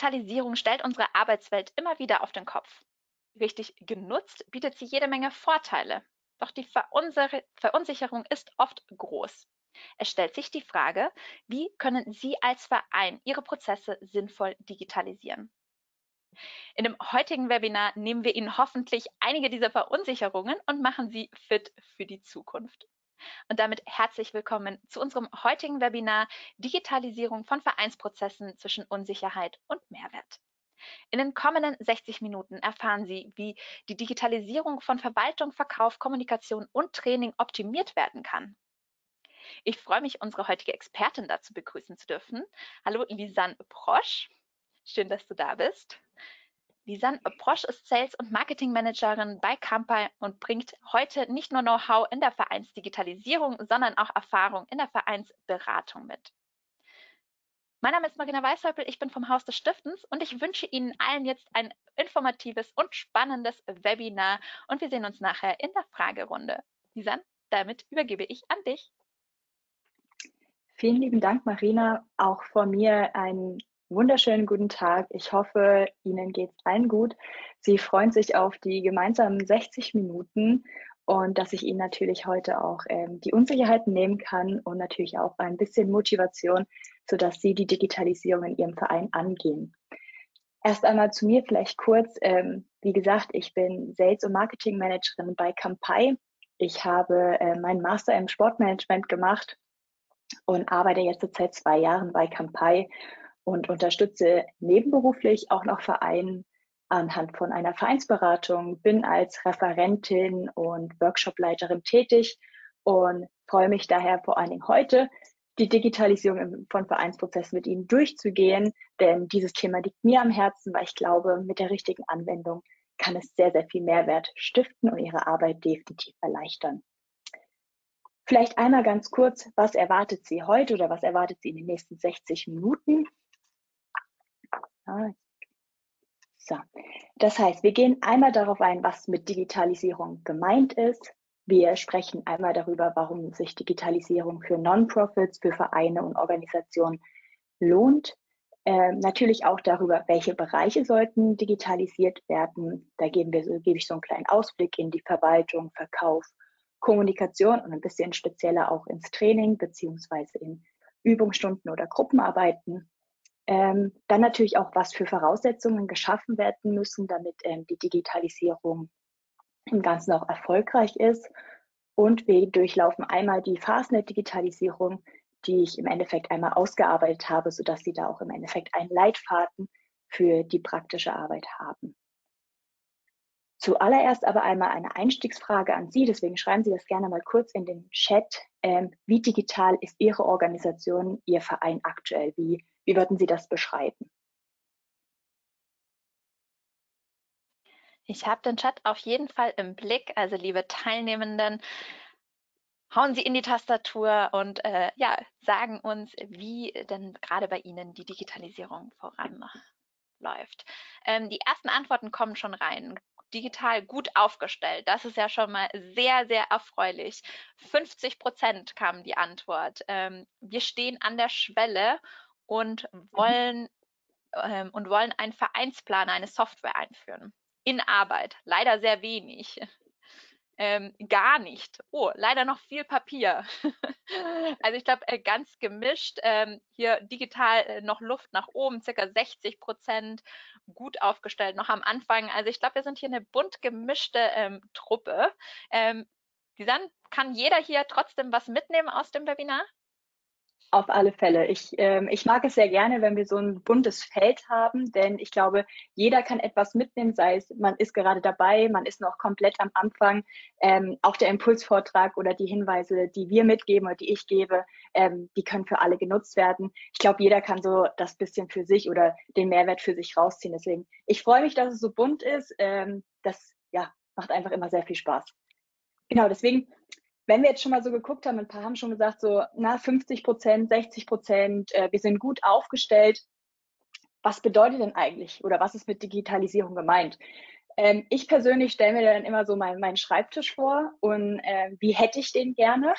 Digitalisierung stellt unsere Arbeitswelt immer wieder auf den Kopf. Richtig genutzt bietet sie jede Menge Vorteile, doch die Verunsicherung ist oft groß. Es stellt sich die Frage, wie können Sie als Verein Ihre Prozesse sinnvoll digitalisieren? In dem heutigen Webinar nehmen wir Ihnen hoffentlich einige dieser Verunsicherungen und machen Sie fit für die Zukunft. Und damit herzlich willkommen zu unserem heutigen Webinar Digitalisierung von Vereinsprozessen zwischen Unsicherheit und Mehrwert. In den kommenden 60 Minuten erfahren Sie, wie die Digitalisierung von Verwaltung, Verkauf, Kommunikation und Training optimiert werden kann. Ich freue mich, unsere heutige Expertin dazu begrüßen zu dürfen. Hallo Lisanne Brosch, schön, dass du da bist. Lisanne Brosch ist Sales- und Marketingmanagerin bei Campai und bringt heute nicht nur Know-how in der Vereinsdigitalisierung, sondern auch Erfahrung in der Vereinsberatung mit. Mein Name ist Marina Weißhäubl, ich bin vom Haus des Stiftens und ich wünsche Ihnen allen jetzt ein informatives und spannendes Webinar und wir sehen uns nachher in der Fragerunde. Lisanne, damit übergebe ich an dich. Vielen lieben Dank, Marina. Auch von mir einen wunderschönen guten Tag. Ich hoffe, Ihnen geht es allen gut. Sie freuen sich auf die gemeinsamen 60 Minuten und dass ich Ihnen natürlich heute auch die Unsicherheiten nehmen kann und natürlich auch ein bisschen Motivation, sodass Sie die Digitalisierung in Ihrem Verein angehen. Erst einmal zu mir vielleicht kurz. Wie gesagt, ich bin Sales- und Marketingmanagerin bei Campai. Ich habe meinen Master im Sportmanagement gemacht und arbeite jetzt seit 2 Jahren bei Campai und unterstütze nebenberuflich auch noch Vereine anhand von einer Vereinsberatung, bin als Referentin und Workshopleiterin tätig und freue mich daher vor allen Dingen heute, die Digitalisierung von Vereinsprozessen mit Ihnen durchzugehen, denn dieses Thema liegt mir am Herzen, weil ich glaube, mit der richtigen Anwendung kann es sehr, sehr viel Mehrwert stiften und Ihre Arbeit definitiv erleichtern. Vielleicht einmal ganz kurz, was erwartet Sie heute oder was erwartet Sie in den nächsten 60 Minuten? So. Das heißt, wir gehen einmal darauf ein, was mit Digitalisierung gemeint ist. Wir sprechen einmal darüber, warum sich Digitalisierung für Non-Profits, für Vereine und Organisationen lohnt. Natürlich auch darüber, welche Bereiche sollten digitalisiert werden. Da gebe ich so einen kleinen Ausblick in die Verwaltung, Verkauf, Kommunikation und ein bisschen spezieller auch ins Training beziehungsweise in Übungsstunden oder Gruppenarbeiten. Dann natürlich auch, was für Voraussetzungen geschaffen werden müssen, damit die Digitalisierung im Ganzen auch erfolgreich ist. Und wir durchlaufen einmal die Phasen der Digitalisierung, die ich im Endeffekt einmal ausgearbeitet habe, sodass Sie da auch im Endeffekt einen Leitfaden für die praktische Arbeit haben. Zuallererst aber einmal eine Einstiegsfrage an Sie, deswegen schreiben Sie das gerne mal kurz in den Chat. Wie digital ist Ihre Organisation, Ihr Verein aktuell? Wie würden Sie das beschreiben? Ich habe den Chat auf jeden Fall im Blick. Also liebe Teilnehmenden, hauen Sie in die Tastatur und sagen uns, wie denn gerade bei Ihnen die Digitalisierung voranläuft. Die ersten Antworten kommen schon rein. Digital gut aufgestellt. Das ist ja schon mal sehr, sehr erfreulich. 50% kam die Antwort. Wir stehen an der Schwelle und wollen einen Vereinsplaner, eine Software einführen. In Arbeit. Leider sehr wenig. Gar nicht. Oh, leider noch viel Papier. Also ich glaube, ganz gemischt. Hier digital noch Luft nach oben, ca. 60%. Gut aufgestellt, noch am Anfang. Also ich glaube, wir sind hier eine bunt gemischte Truppe. Lisanne, kann jeder hier trotzdem was mitnehmen aus dem Webinar? Auf alle Fälle. Ich mag es sehr gerne, wenn wir so ein buntes Feld haben, denn ich glaube, jeder kann etwas mitnehmen, sei es, man ist gerade dabei, man ist noch komplett am Anfang. Auch der Impulsvortrag oder die Hinweise, die wir mitgeben oder die ich gebe, die können für alle genutzt werden. Ich glaube, jeder kann so das bisschen für sich oder den Mehrwert für sich rausziehen. Deswegen, ich freue mich, dass es so bunt ist. Das ja, macht einfach immer sehr viel Spaß. Genau, deswegen... Wenn wir jetzt schon mal so geguckt haben, ein paar haben schon gesagt, so na 50%, 60%, wir sind gut aufgestellt. Was bedeutet denn eigentlich oder was ist mit Digitalisierung gemeint? Ich persönlich stelle mir dann immer so meinen Schreibtisch vor und wie hätte ich den gerne?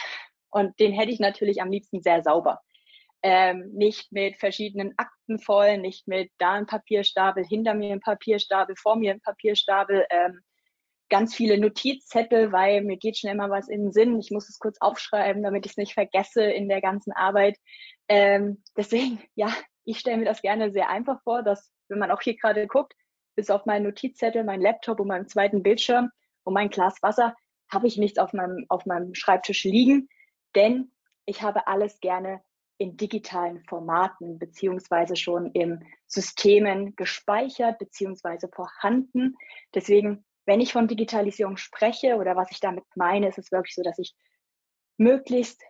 Und den hätte ich natürlich am liebsten sehr sauber. nicht mit verschiedenen Akten voll, nicht mit da ein Papierstapel, hinter mir ein Papierstapel, vor mir ein Papierstapel, ganz viele Notizzettel, weil mir geht schon immer was in den Sinn. Ich muss es kurz aufschreiben, damit ich es nicht vergesse in der ganzen Arbeit. Deswegen, ja, ich stelle mir das gerne sehr einfach vor, dass, wenn man auch hier gerade guckt, bis auf meinen Notizzettel, meinen Laptop und meinen zweiten Bildschirm und mein Glas Wasser, habe ich nichts auf meinem Schreibtisch liegen, denn ich habe alles gerne in digitalen Formaten beziehungsweise schon in Systemen gespeichert beziehungsweise vorhanden. Deswegen, wenn ich von Digitalisierung spreche oder was ich damit meine, ist es wirklich so, dass ich möglichst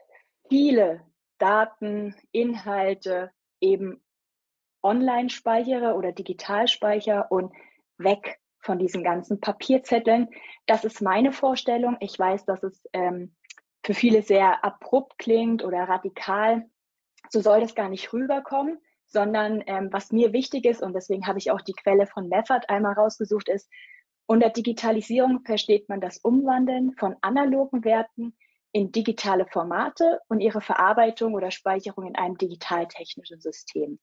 viele Daten, Inhalte eben online speichere oder digital speichere und weg von diesen ganzen Papierzetteln. Das ist meine Vorstellung. Ich weiß, dass es für viele sehr abrupt klingt oder radikal. So soll das gar nicht rüberkommen, sondern was mir wichtig ist, und deswegen habe ich auch die Quelle von Meffert einmal rausgesucht, ist, unter Digitalisierung versteht man das Umwandeln von analogen Werten in digitale Formate und ihre Verarbeitung oder Speicherung in einem digitaltechnischen System.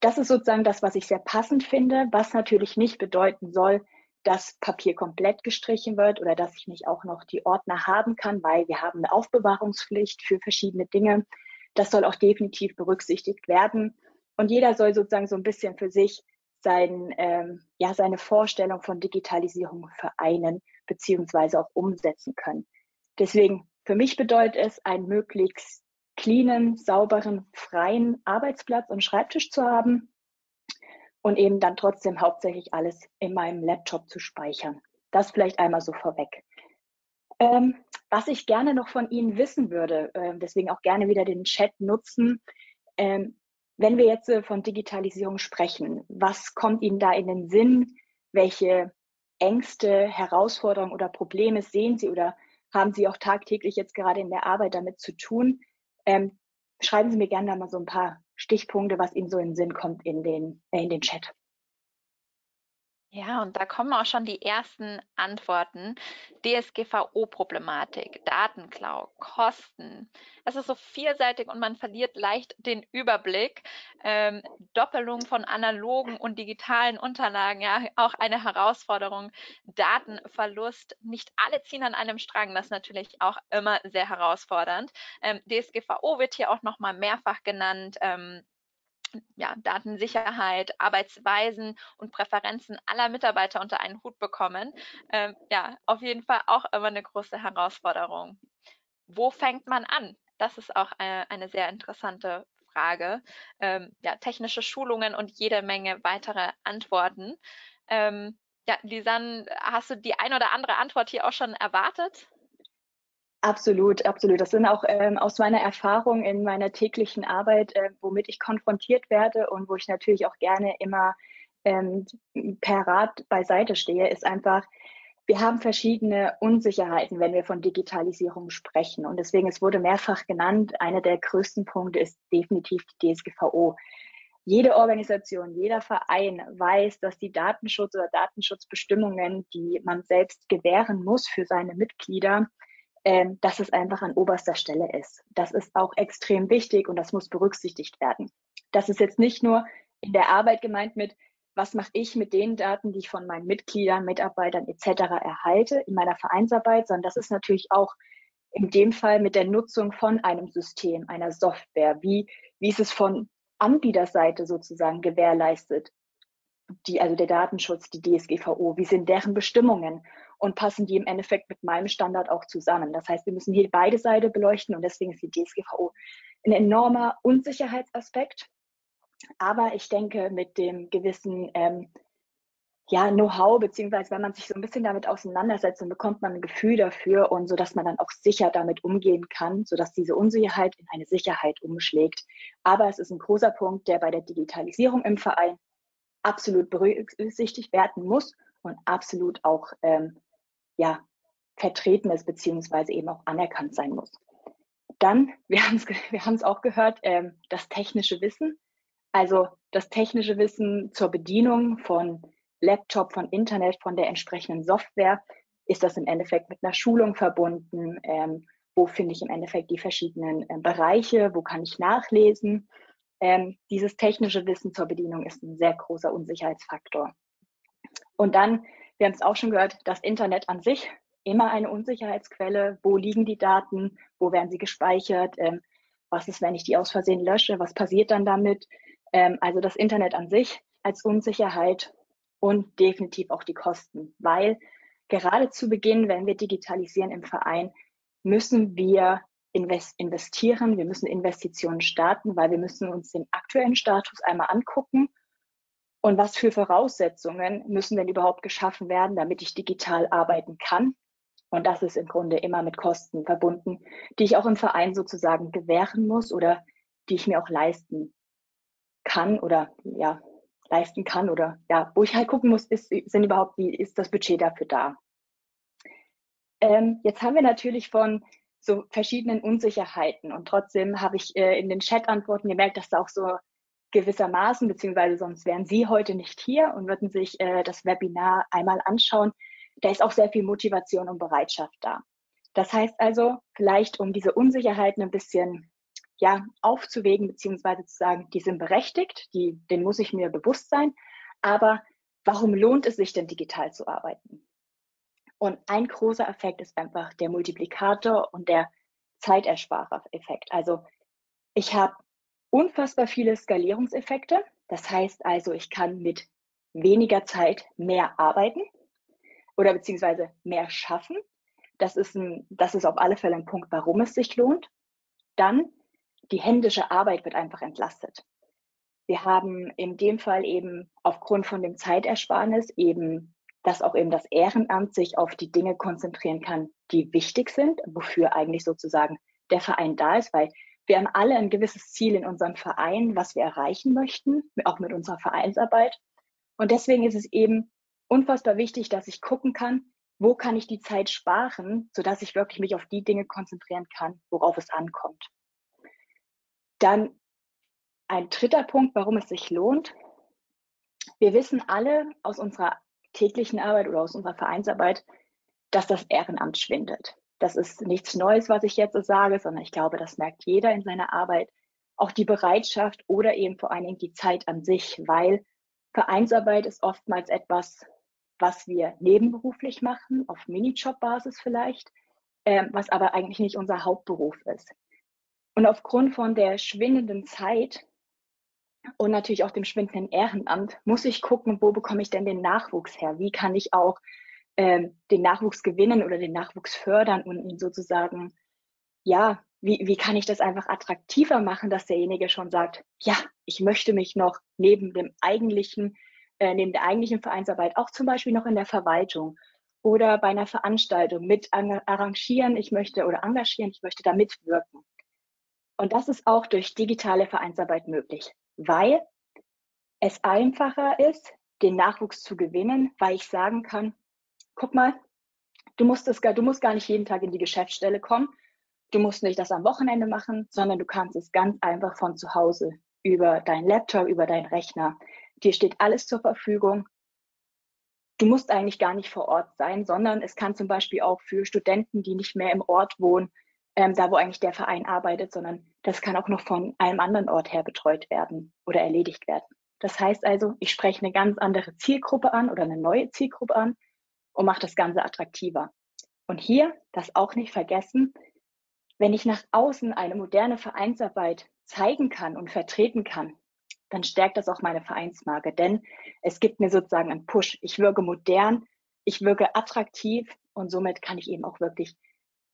Das ist sozusagen das, was ich sehr passend finde, was natürlich nicht bedeuten soll, dass Papier komplett gestrichen wird oder dass ich nicht auch noch die Ordner haben kann, weil wir haben eine Aufbewahrungspflicht für verschiedene Dinge. Das soll auch definitiv berücksichtigt werden. Und jeder soll sozusagen so ein bisschen für sich seine Vorstellung von Digitalisierung vereinen beziehungsweise auch umsetzen können. Deswegen, für mich bedeutet es, einen möglichst cleanen, sauberen, freien Arbeitsplatz und Schreibtisch zu haben und eben dann trotzdem hauptsächlich alles in meinem Laptop zu speichern. Das vielleicht einmal so vorweg. Was ich gerne noch von Ihnen wissen würde, deswegen auch gerne wieder den Chat nutzen, wenn wir jetzt von Digitalisierung sprechen, was kommt Ihnen da in den Sinn? Welche Ängste, Herausforderungen oder Probleme sehen Sie oder haben Sie auch tagtäglich jetzt gerade in der Arbeit damit zu tun? Schreiben Sie mir gerne da mal so ein paar Stichpunkte, was Ihnen so in den Sinn kommt, in den Chat. Ja, und da kommen auch schon die ersten Antworten. DSGVO-Problematik, Datenklau, Kosten. Es ist so vielseitig und man verliert leicht den Überblick. Doppelung von analogen und digitalen Unterlagen, ja, auch eine Herausforderung. Datenverlust, nicht alle ziehen an einem Strang, das ist natürlich auch immer sehr herausfordernd. DSGVO wird hier auch nochmal mehrfach genannt. Ja, Datensicherheit, Arbeitsweisen und Präferenzen aller Mitarbeiter unter einen Hut bekommen. Ja, auf jeden Fall auch immer eine große Herausforderung. Wo fängt man an? Das ist auch eine sehr interessante Frage. Ja, technische Schulungen und jede Menge weitere Antworten. Ja, Lisanne, hast du die ein oder andere Antwort hier auch schon erwartet? Absolut, absolut. Das sind auch aus meiner Erfahrung in meiner täglichen Arbeit, womit ich konfrontiert werde und wo ich natürlich auch gerne immer per Rat beiseite stehe, ist einfach, wir haben verschiedene Unsicherheiten, wenn wir von Digitalisierung sprechen. Und deswegen, es wurde mehrfach genannt, einer der größten Punkte ist definitiv die DSGVO. Jede Organisation, jeder Verein weiß, dass die Datenschutz- oder Datenschutzbestimmungen, die man selbst gewähren muss für seine Mitglieder, dass es einfach an oberster Stelle ist. Das ist auch extrem wichtig und das muss berücksichtigt werden. Das ist jetzt nicht nur in der Arbeit gemeint mit, was mache ich mit den Daten, die ich von meinen Mitgliedern, Mitarbeitern etc. erhalte in meiner Vereinsarbeit, sondern das ist natürlich auch in dem Fall mit der Nutzung von einem System, einer Software. Wie ist es von Anbieterseite sozusagen gewährleistet? Also der Datenschutz, die DSGVO, wie sind deren Bestimmungen und passen die im Endeffekt mit meinem Standard auch zusammen? Das heißt, wir müssen hier beide Seiten beleuchten und deswegen ist die DSGVO ein enormer Unsicherheitsaspekt. Aber ich denke, mit dem gewissen Know-how, beziehungsweise wenn man sich so ein bisschen damit auseinandersetzt, dann bekommt man ein Gefühl dafür und so, dass man dann auch sicher damit umgehen kann, sodass diese Unsicherheit in eine Sicherheit umschlägt. Aber es ist ein großer Punkt, der bei der Digitalisierung im Verein absolut berücksichtigt werden muss und absolut auch vertreten ist, beziehungsweise eben auch anerkannt sein muss. Dann, wir haben es auch gehört, das technische Wissen, also das technische Wissen zur Bedienung von Laptop, von Internet, von der entsprechenden Software, ist das im Endeffekt mit einer Schulung verbunden, wo finde ich im Endeffekt die verschiedenen Bereiche, wo kann ich nachlesen. Dieses technische Wissen zur Bedienung ist ein sehr großer Unsicherheitsfaktor. Und dann, wir haben es auch schon gehört, das Internet an sich, immer eine Unsicherheitsquelle. Wo liegen die Daten? Wo werden sie gespeichert? Was ist, wenn ich die aus Versehen lösche? Was passiert dann damit? Also das Internet an sich als Unsicherheit und definitiv auch die Kosten. Weil gerade zu Beginn, wenn wir digitalisieren im Verein, müssen wir investieren. Wir müssen Investitionen starten, weil wir müssen uns den aktuellen Status einmal angucken. Und was für Voraussetzungen müssen denn überhaupt geschaffen werden, damit ich digital arbeiten kann? Und das ist im Grunde immer mit Kosten verbunden, die ich auch im Verein sozusagen gewähren muss oder die ich mir auch leisten kann, wo ich halt gucken muss, ist das Budget dafür da? Jetzt haben wir natürlich von so verschiedenen Unsicherheiten und trotzdem habe ich in den Chat-Antworten gemerkt, dass da auch so gewissermaßen, beziehungsweise sonst wären Sie heute nicht hier und würden sich das Webinar einmal anschauen. Da ist auch sehr viel Motivation und Bereitschaft da. Das heißt also, vielleicht um diese Unsicherheiten ein bisschen aufzuwägen, beziehungsweise zu sagen, die sind berechtigt, denen muss ich mir bewusst sein, aber warum lohnt es sich denn, digital zu arbeiten? Und ein großer Effekt ist einfach der Multiplikator und der Zeitersparer-Effekt. Also ich habe unfassbar viele Skalierungseffekte. Das heißt also, ich kann mit weniger Zeit mehr arbeiten oder beziehungsweise mehr schaffen. Das ist auf alle Fälle ein Punkt, warum es sich lohnt. Dann die händische Arbeit wird einfach entlastet. Wir haben in dem Fall eben aufgrund von dem Zeitersparnis eben, dass auch eben das Ehrenamt sich auf die Dinge konzentrieren kann, die wichtig sind, wofür eigentlich sozusagen der Verein da ist, weil wir haben alle ein gewisses Ziel in unserem Verein, was wir erreichen möchten, auch mit unserer Vereinsarbeit. Und deswegen ist es eben unfassbar wichtig, dass ich gucken kann, wo kann ich die Zeit sparen, sodass ich wirklich mich auf die Dinge konzentrieren kann, worauf es ankommt. Dann ein dritter Punkt, warum es sich lohnt. Wir wissen alle aus unserer täglichen Arbeit oder aus unserer Vereinsarbeit, dass das Ehrenamt schwindet. Das ist nichts Neues, was ich jetzt so sage, sondern ich glaube, das merkt jeder in seiner Arbeit. Auch die Bereitschaft oder eben vor allen Dingen die Zeit an sich, weil Vereinsarbeit ist oftmals etwas, was wir nebenberuflich machen, auf Minijob-Basis vielleicht, was aber eigentlich nicht unser Hauptberuf ist. Und aufgrund von der schwindenden Zeit und natürlich auch dem schwindenden Ehrenamt muss ich gucken, wo bekomme ich denn den Nachwuchs her? Wie kann ich auch den Nachwuchs gewinnen oder den Nachwuchs fördern und ihn sozusagen, wie kann ich das einfach attraktiver machen, dass derjenige schon sagt, ja, ich möchte mich noch neben der eigentlichen Vereinsarbeit auch zum Beispiel noch in der Verwaltung oder bei einer Veranstaltung mit engagieren, ich möchte da mitwirken. Und das ist auch durch digitale Vereinsarbeit möglich, weil es einfacher ist, den Nachwuchs zu gewinnen, weil ich sagen kann, guck mal, du musst gar nicht jeden Tag in die Geschäftsstelle kommen, du musst nicht das am Wochenende machen, sondern du kannst es ganz einfach von zu Hause über deinen Laptop, über deinen Rechner. Dir steht alles zur Verfügung. Du musst eigentlich gar nicht vor Ort sein, sondern es kann zum Beispiel auch für Studenten, die nicht mehr im Ort wohnen, da wo eigentlich der Verein arbeitet, sondern das kann auch noch von einem anderen Ort her betreut werden oder erledigt werden. Das heißt also, ich spreche eine ganz andere Zielgruppe an oder eine neue Zielgruppe an und macht das Ganze attraktiver. Und hier, das auch nicht vergessen, wenn ich nach außen eine moderne Vereinsarbeit zeigen kann und vertreten kann, dann stärkt das auch meine Vereinsmarke, denn es gibt mir sozusagen einen Push. Ich wirke modern, ich wirke attraktiv und somit kann ich eben auch wirklich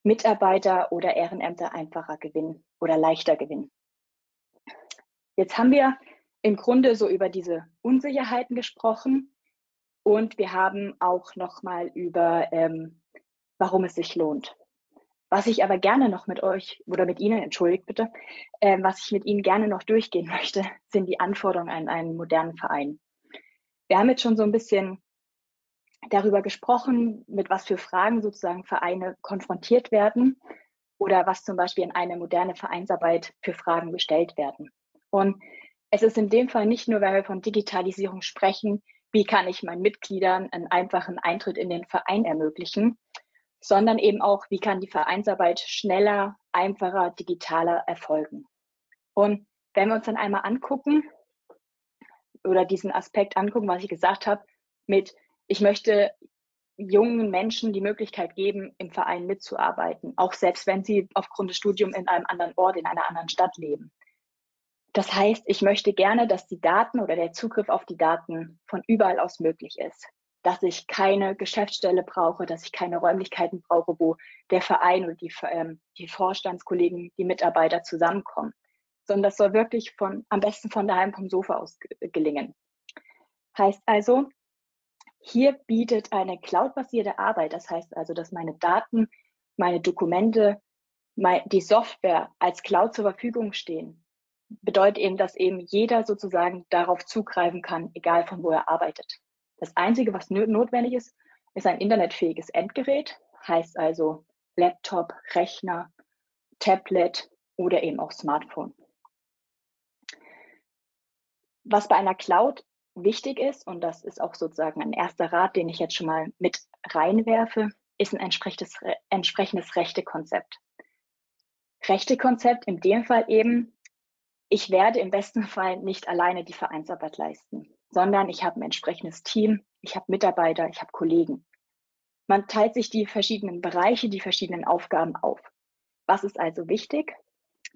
Mitarbeiter oder Ehrenämter einfacher gewinnen oder leichter gewinnen. Jetzt haben wir im Grunde so über diese Unsicherheiten gesprochen. Und wir haben auch nochmal über, warum es sich lohnt. Was ich aber gerne noch mit euch oder mit Ihnen, entschuldigt bitte, was ich mit Ihnen gerne noch durchgehen möchte, sind die Anforderungen an einen modernen Verein. Wir haben jetzt schon so ein bisschen darüber gesprochen, mit was für Fragen sozusagen Vereine konfrontiert werden oder was zum Beispiel in eine moderne Vereinsarbeit für Fragen gestellt werden. Und es ist in dem Fall nicht nur, weil wir von Digitalisierung sprechen, wie kann ich meinen Mitgliedern einen einfachen Eintritt in den Verein ermöglichen, sondern eben auch, wie kann die Vereinsarbeit schneller, einfacher, digitaler erfolgen. Und wenn wir uns dann einmal angucken oder diesen Aspekt angucken, was ich gesagt habe, mit ich möchte jungen Menschen die Möglichkeit geben, im Verein mitzuarbeiten, auch selbst wenn sie aufgrund des Studiums in einem anderen Ort, in einer anderen Stadt leben. Das heißt, ich möchte gerne, dass die Daten oder der Zugriff auf die Daten von überall aus möglich ist, dass ich keine Geschäftsstelle brauche, dass ich keine Räumlichkeiten brauche, wo der Verein oder die Vorstandskollegen, die Mitarbeiter zusammenkommen, sondern das soll wirklich am besten von daheim vom Sofa aus gelingen. Heißt also, hier bietet eine cloudbasierte Arbeit, das heißt also, dass meine Daten, meine Dokumente, die Software als Cloud zur Verfügung stehen, bedeutet eben, dass eben jeder sozusagen darauf zugreifen kann, egal von wo er arbeitet. Das Einzige, was notwendig ist, ist ein internetfähiges Endgerät, heißt also Laptop, Rechner, Tablet oder eben auch Smartphone. Was bei einer Cloud wichtig ist, und das ist auch sozusagen ein erster Rat, den ich jetzt schon mal mit reinwerfe, ist ein entsprechendes Rechtekonzept. Rechtekonzept in dem Fall eben, ich werde im besten Fall nicht alleine die Vereinsarbeit leisten, sondern ich habe ein entsprechendes Team, ich habe Mitarbeiter, ich habe Kollegen. Man teilt sich die verschiedenen Bereiche, die verschiedenen Aufgaben auf. Was ist also wichtig?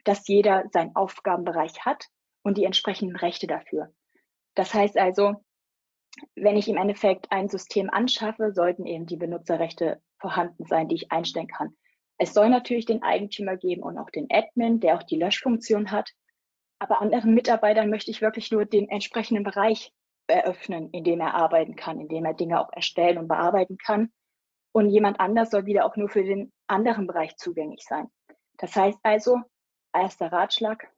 Dass jeder seinen Aufgabenbereich hat und die entsprechenden Rechte dafür. Das heißt also, wenn ich im Endeffekt ein System anschaffe, sollten eben die Benutzerrechte vorhanden sein, die ich einstellen kann. Es soll natürlich den Eigentümer geben und auch den Admin, der auch die Löschfunktion hat. Aber anderen Mitarbeitern möchte ich wirklich nur den entsprechenden Bereich eröffnen, in dem er arbeiten kann, in dem er Dinge auch erstellen und bearbeiten kann. Und jemand anders soll wieder auch nur für den anderen Bereich zugänglich sein. Das heißt also, erster Ratschlag,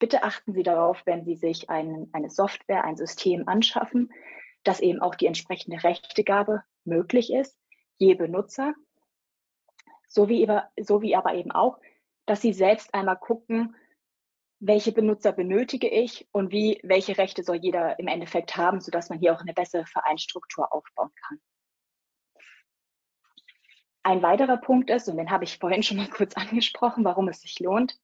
bitte achten Sie darauf, wenn Sie sich eine Software, ein System anschaffen, dass eben auch die entsprechende Rechtegabe möglich ist, je Benutzer, sowie aber eben auch, dass Sie selbst einmal gucken, welche Benutzer benötige ich und welche Rechte soll jeder im Endeffekt haben, sodass man hier auch eine bessere Vereinsstruktur aufbauen kann. Ein weiterer Punkt ist, und den habe ich vorhin schon mal kurz angesprochen, warum es sich lohnt,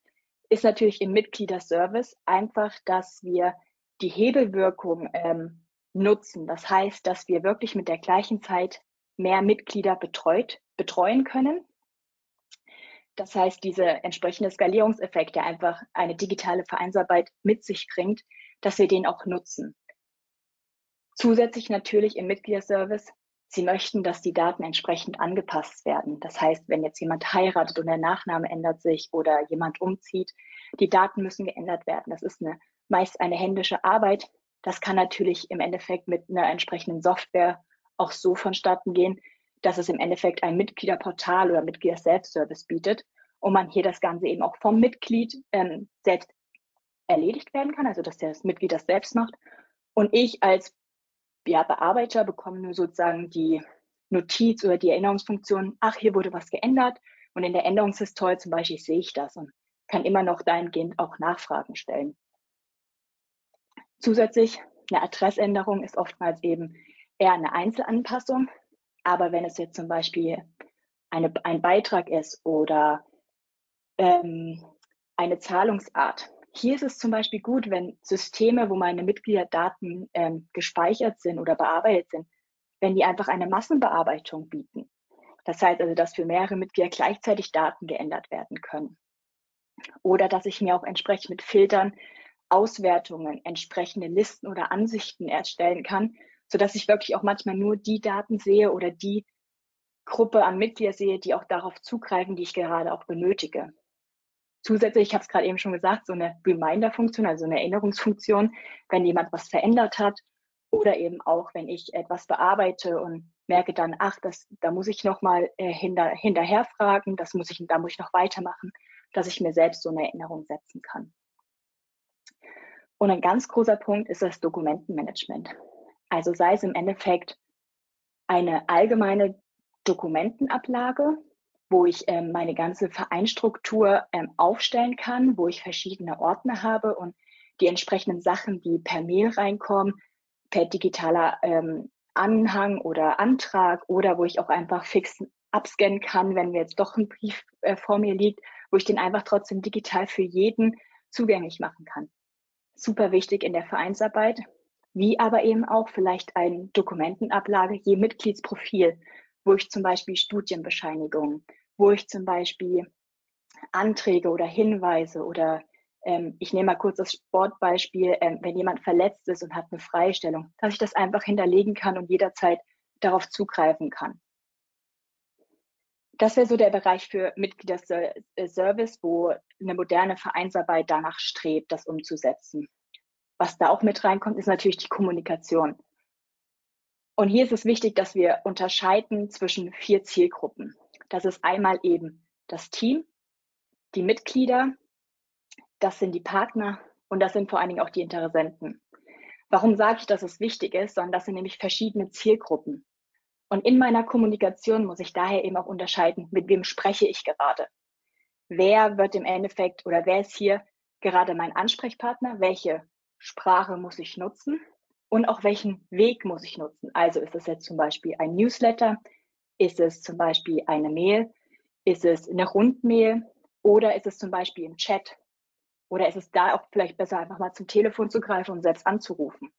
ist natürlich im Mitgliederservice einfach, dass wir die Hebelwirkung nutzen. Das heißt, dass wir wirklich mit der gleichen Zeit mehr Mitglieder betreuen können. Das heißt, dieser entsprechende Skalierungseffekt, der einfach eine digitale Vereinsarbeit mit sich bringt, dass wir den auch nutzen. Zusätzlich natürlich im Mitgliederservice, Sie möchten, dass die Daten entsprechend angepasst werden. Das heißt, wenn jetzt jemand heiratet und der Nachname ändert sich oder jemand umzieht, die Daten müssen geändert werden. Das ist meist eine händische Arbeit. Das kann natürlich im Endeffekt mit einer entsprechenden Software auch so vonstatten gehen, dass es im Endeffekt ein Mitgliederportal oder Mitglieder-Selbstservice bietet und man hier das Ganze eben auch vom Mitglied selbst erledigt werden kann, also dass das Mitglied das selbst macht. Und ich als Bearbeiter bekomme nur sozusagen die Notiz oder die Erinnerungsfunktion, ach, hier wurde was geändert, und in der Änderungshistorie zum Beispiel sehe ich das und kann immer noch dahingehend auch Nachfragen stellen. Zusätzlich, eine Adressänderung ist oftmals eben eher eine Einzelanpassung. Aber wenn es jetzt zum Beispiel ein Beitrag ist oder eine Zahlungsart, hier ist es zum Beispiel gut, wenn Systeme, wo meine Mitgliederdaten gespeichert sind oder bearbeitet sind, wenn die einfach eine Massenbearbeitung bieten. Das heißt also, dass für mehrere Mitglieder gleichzeitig Daten geändert werden können. Oder dass ich mir auch entsprechend mit Filtern Auswertungen, entsprechende Listen oder Ansichten erstellen kann, sodass ich wirklich auch manchmal nur die Daten sehe oder die Gruppe an Mitgliedern sehe, die auch darauf zugreifen, die ich gerade auch benötige. Zusätzlich, ich habe es gerade eben schon gesagt, so eine Reminder-Funktion, also eine Erinnerungsfunktion, wenn jemand was verändert hat oder eben auch, wenn ich etwas bearbeite und merke dann, ach, da muss ich nochmal hinterher fragen, da muss ich noch weitermachen, dass ich mir selbst so eine Erinnerung setzen kann. Und ein ganz großer Punkt ist das Dokumentenmanagement. Also sei es im Endeffekt eine allgemeine Dokumentenablage, wo ich meine ganze Vereinstruktur aufstellen kann, wo ich verschiedene Ordner habe und die entsprechenden Sachen, die per Mail reinkommen, per digitaler Anhang oder Antrag oder wo ich auch einfach fix abscannen kann, wenn mir jetzt doch ein Brief vor mir liegt, wo ich den einfach trotzdem digital für jeden zugänglich machen kann. Super wichtig in der Vereinsarbeit, wie aber eben auch vielleicht eine Dokumentenablage je Mitgliedsprofil, wo ich zum Beispiel Studienbescheinigungen, wo ich zum Beispiel Anträge oder Hinweise oder ich nehme mal kurz das Sportbeispiel, wenn jemand verletzt ist und hat eine Freistellung, dass ich das einfach hinterlegen kann und jederzeit darauf zugreifen kann. Das wäre so der Bereich für Mitgliederservice, wo eine moderne Vereinsarbeit danach strebt, das umzusetzen. Was da auch mit reinkommt, ist natürlich die Kommunikation. Und hier ist es wichtig, dass wir unterscheiden zwischen 4 Zielgruppen. Das ist einmal eben das Team, die Mitglieder, das sind die Partner und das sind vor allen Dingen auch die Interessenten. Warum sage ich, dass es wichtig ist? Sondern das sind nämlich verschiedene Zielgruppen. Und in meiner Kommunikation muss ich daher eben auch unterscheiden, mit wem spreche ich gerade. Wer wird im Endeffekt oder wer ist hier gerade mein Ansprechpartner? Welche Sprache muss ich nutzen? Und auch welchen Weg muss ich nutzen? Also ist es jetzt zum Beispiel ein Newsletter? Ist es zum Beispiel eine Mail? Ist es eine Rundmail? Oder ist es zum Beispiel im Chat? Oder ist es da auch vielleicht besser, einfach mal zum Telefon zu greifen und selbst anzurufen?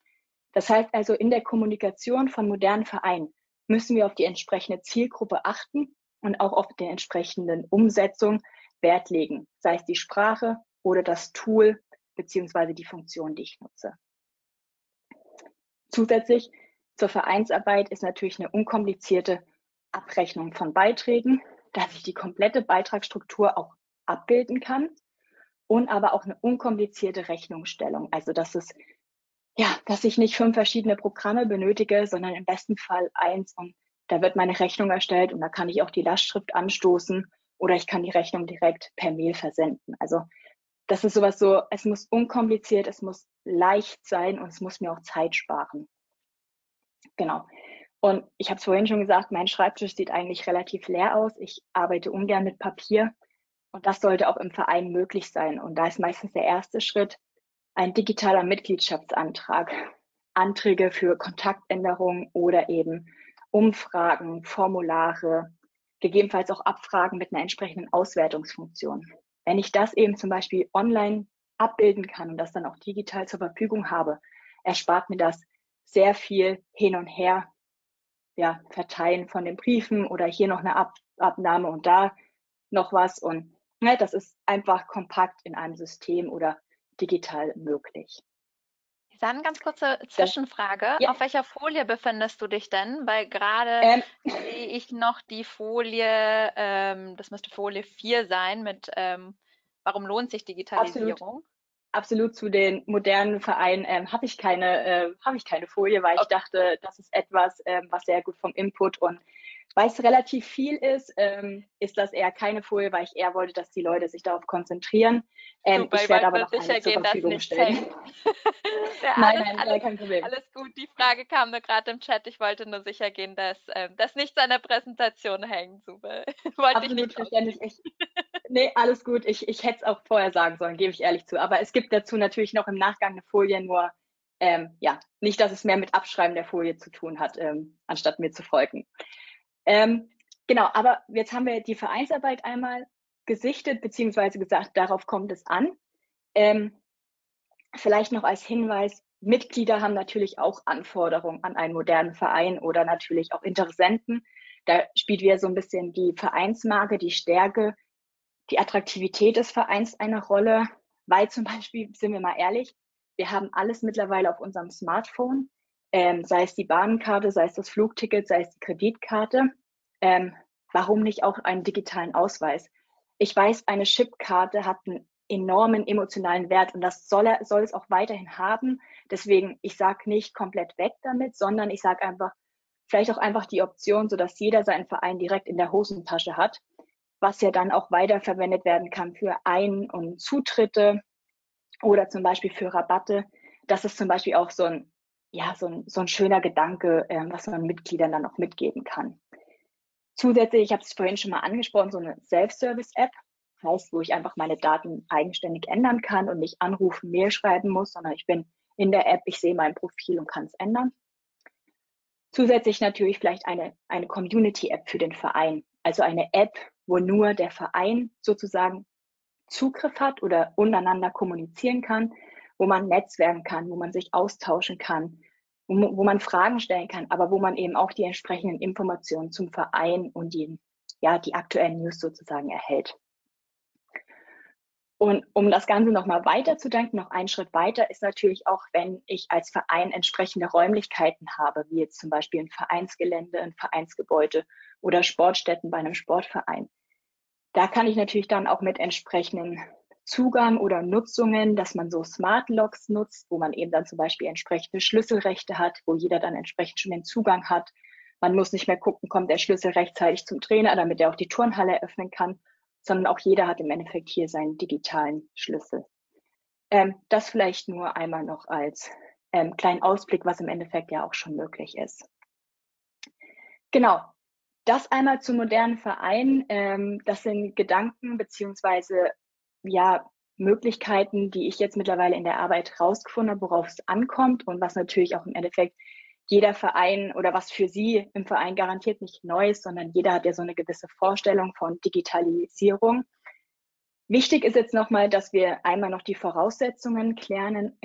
Das heißt also, in der Kommunikation von modernen Vereinen müssen wir auf die entsprechende Zielgruppe achten und auch auf die entsprechenden Umsetzung Wert legen, sei es die Sprache oder das Tool beziehungsweise die Funktion, die ich nutze. Zusätzlich zur Vereinsarbeit ist natürlich eine unkomplizierte Abrechnung von Beiträgen, dass ich die komplette Beitragsstruktur auch abbilden kann und aber auch eine unkomplizierte Rechnungsstellung, also dass es dass ich nicht 5 verschiedene Programme benötige, sondern im besten Fall 1 und da wird meine Rechnung erstellt und da kann ich auch die Lastschrift anstoßen oder ich kann die Rechnung direkt per Mail versenden. Also das ist sowas so, es muss unkompliziert, es muss leicht sein und es muss mir auch Zeit sparen. Genau. Und ich habe es vorhin schon gesagt, mein Schreibtisch sieht eigentlich relativ leer aus. Ich arbeite ungern mit Papier und das sollte auch im Verein möglich sein. Und da ist meistens der erste Schritt, ein digitaler Mitgliedschaftsantrag, Anträge für Kontaktänderungen oder eben Umfragen, Formulare, gegebenenfalls auch Abfragen mit einer entsprechenden Auswertungsfunktion. Wenn ich das eben zum Beispiel online abbilden kann und das dann auch digital zur Verfügung habe, erspart mir das sehr viel hin und her, Verteilen von den Briefen oder hier noch eine Abnahme und da noch was. Und das ist einfach kompakt in einem System oder digital möglich. Dann ganz kurze Zwischenfrage. Ja. Auf welcher Folie befindest du dich denn? Weil gerade sehe ich noch die Folie, das müsste Folie 4 sein, mit warum lohnt sich Digitalisierung? Absolut zu den modernen Vereinen habe ich keine Folie, weil ich dachte, das ist etwas, was sehr gut vom Input und weil es relativ viel ist, ist das eher keine Folie, weil ich eher wollte, dass die Leute sich darauf konzentrieren. Ich werde aber noch eine zur Verfügung stellen. Nein, kein Problem. Alles gut, die Frage kam nur gerade im Chat. Ich wollte nur sicher gehen, dass das nichts an der Präsentation hängt. Super. Absolut verständlich. Nee, alles gut. Ich hätte es auch vorher sagen sollen, gebe ich ehrlich zu. Aber es gibt dazu natürlich noch im Nachgang eine Folie, nur nicht, dass es mehr mit Abschreiben der Folie zu tun hat, anstatt mir zu folgen. Genau, aber jetzt haben wir die Vereinsarbeit einmal gesichtet, beziehungsweise gesagt, darauf kommt es an. Vielleicht noch als Hinweis, Mitglieder haben natürlich auch Anforderungen an einen modernen Verein oder natürlich auch Interessenten. Da spielt wieder so ein bisschen die Vereinsmarke, die Stärke, die Attraktivität des Vereins eine Rolle, weil zum Beispiel, sind wir mal ehrlich, wir haben alles mittlerweile auf unserem Smartphone. Sei es die Bahnkarte, sei es das Flugticket, sei es die Kreditkarte, warum nicht auch einen digitalen Ausweis? Ich weiß, eine Chipkarte hat einen enormen emotionalen Wert und das soll es auch weiterhin haben. Deswegen, ich sage nicht komplett weg damit, sondern ich sage einfach, vielleicht auch einfach die Option, sodass jeder seinen Verein direkt in der Hosentasche hat, was ja dann auch weiterverwendet werden kann für Ein- und Zutritte oder zum Beispiel für Rabatte. Das ist zum Beispiel auch so ein schöner Gedanke, was man Mitgliedern dann auch mitgeben kann. Zusätzlich, ich habe es vorhin schon mal angesprochen, so eine Self-Service-App, heißt, wo ich einfach meine Daten eigenständig ändern kann und nicht anrufen, Mail schreiben muss, sondern ich bin in der App, ich sehe mein Profil und kann es ändern. Zusätzlich natürlich vielleicht eine Community-App für den Verein, also eine App, wo nur der Verein sozusagen Zugriff hat oder untereinander kommunizieren kann, wo man netzwerken kann, wo man sich austauschen kann, wo man Fragen stellen kann, aber wo man eben auch die entsprechenden Informationen zum Verein und die aktuellen News sozusagen erhält. Und um das Ganze nochmal weiterzudenken, noch einen Schritt weiter, ist natürlich auch, wenn ich als Verein entsprechende Räumlichkeiten habe, wie jetzt zum Beispiel ein Vereinsgelände, ein Vereinsgebäude oder Sportstätten bei einem Sportverein. Da kann ich natürlich dann auch mit entsprechenden Zugang oder Nutzungen, dass man so Smart Locks nutzt, wo man eben dann zum Beispiel entsprechende Schlüsselrechte hat, wo jeder dann entsprechend schon den Zugang hat. Man muss nicht mehr gucken, kommt der Schlüssel rechtzeitig zum Trainer, damit er auch die Turnhalle öffnen kann, sondern auch jeder hat im Endeffekt hier seinen digitalen Schlüssel. Das vielleicht nur einmal noch als kleinen Ausblick, was im Endeffekt ja auch schon möglich ist. Genau, das einmal zum modernen Verein. Das sind Gedanken bzw. Möglichkeiten, die ich jetzt mittlerweile in der Arbeit rausgefunden habe, worauf es ankommt und was natürlich auch im Endeffekt jeder Verein oder was für Sie im Verein garantiert nicht neu ist, sondern jeder hat ja so eine gewisse Vorstellung von Digitalisierung. Wichtig ist jetzt nochmal, dass wir einmal noch die Voraussetzungen klären.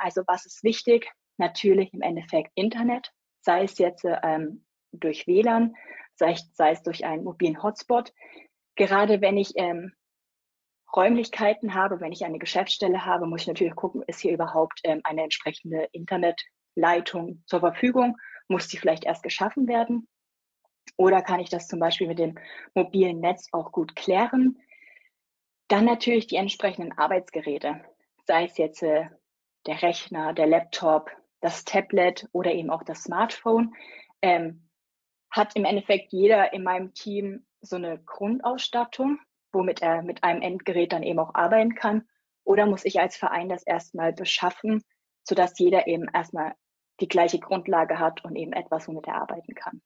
Also was ist wichtig? Natürlich im Endeffekt Internet, sei es jetzt durch WLAN, sei es durch einen mobilen Hotspot. Gerade wenn ich Räumlichkeiten habe, wenn ich eine Geschäftsstelle habe, muss ich natürlich gucken, ist hier überhaupt eine entsprechende Internetleitung zur Verfügung? Muss die vielleicht erst geschaffen werden? Oder kann ich das zum Beispiel mit dem mobilen Netz auch gut klären? Dann natürlich die entsprechenden Arbeitsgeräte, sei es jetzt der Rechner, der Laptop, das Tablet oder eben auch das Smartphone. Hat im Endeffekt jeder in meinem Team so eine Grundausstattung, womit er mit einem Endgerät dann eben auch arbeiten kann? Oder muss ich als Verein das erstmal beschaffen, sodass jeder eben erstmal die gleiche Grundlage hat und eben etwas, womit er arbeiten kann?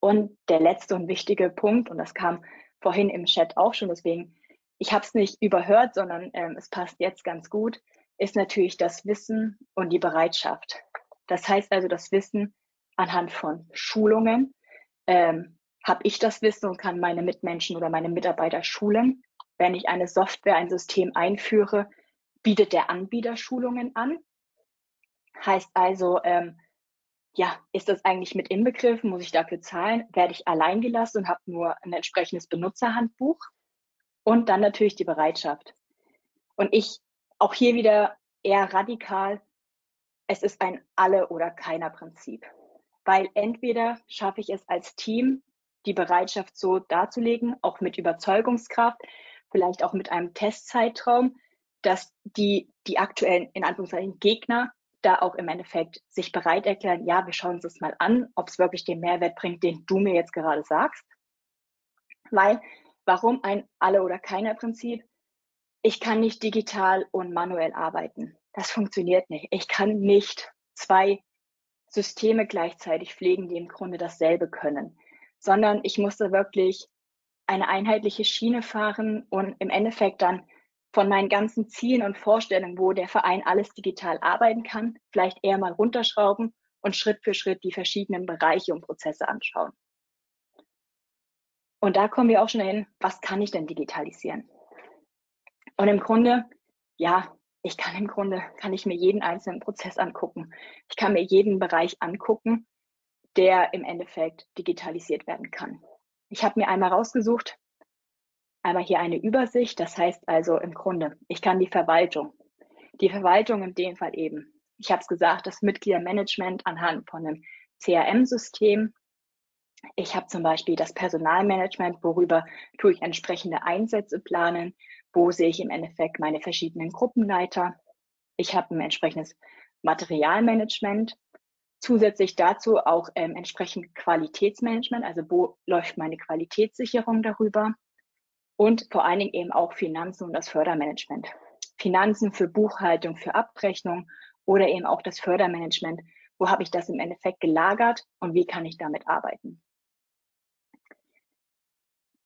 Und der letzte und wichtige Punkt, und das kam vorhin im Chat auch schon, deswegen, ich habe es nicht überhört, sondern es passt jetzt ganz gut, ist natürlich das Wissen und die Bereitschaft. Das heißt also, das Wissen anhand von Schulungen, habe ich das Wissen und kann meine Mitmenschen oder meine Mitarbeiter schulen. Wenn ich eine Software, ein System einführe, bietet der Anbieter Schulungen an. Heißt also, ist das eigentlich mit inbegriffen? Muss ich dafür zahlen? Werde ich allein gelassen und habe nur ein entsprechendes Benutzerhandbuch? Und dann natürlich die Bereitschaft. Und ich, auch hier wieder eher radikal, es ist ein Alle- oder Keiner-Prinzip. Weil entweder schaffe ich es als Team, die Bereitschaft so darzulegen, auch mit Überzeugungskraft, vielleicht auch mit einem Testzeitraum, dass die aktuellen, in Anführungszeichen, Gegner da auch im Endeffekt sich bereit erklären, ja, wir schauen uns das mal an, ob es wirklich den Mehrwert bringt, den du mir jetzt gerade sagst. Weil, warum ein Alle- oder Keiner-Prinzip? Ich kann nicht digital und manuell arbeiten. Das funktioniert nicht. Ich kann nicht zwei Systeme gleichzeitig pflegen, die im Grunde dasselbe können, sondern ich musste wirklich eine einheitliche Schiene fahren und im Endeffekt dann von meinen ganzen Zielen und Vorstellungen, wo der Verein alles digital arbeiten kann, vielleicht eher mal runterschrauben und Schritt für Schritt die verschiedenen Bereiche und Prozesse anschauen. Und da kommen wir auch schon hin, was kann ich denn digitalisieren? Und im Grunde, kann ich mir jeden einzelnen Prozess angucken. Ich kann mir jeden Bereich angucken, der im Endeffekt digitalisiert werden kann. Ich habe mir einmal rausgesucht, einmal hier eine Übersicht. Das heißt also im Grunde, ich kann die Verwaltung in dem Fall eben, ich habe es gesagt, das Mitgliedermanagement anhand von einem CRM-System. Ich habe zum Beispiel das Personalmanagement, worüber tue ich entsprechende Einsätze planen, wo sehe ich im Endeffekt meine verschiedenen Gruppenleiter. Ich habe ein entsprechendes Materialmanagement. Zusätzlich dazu auch entsprechend Qualitätsmanagement, also wo läuft meine Qualitätssicherung darüber und vor allen Dingen eben auch Finanzen und das Fördermanagement. Finanzen für Buchhaltung, für Abrechnung oder eben auch das Fördermanagement, wo habe ich das im Endeffekt gelagert und wie kann ich damit arbeiten.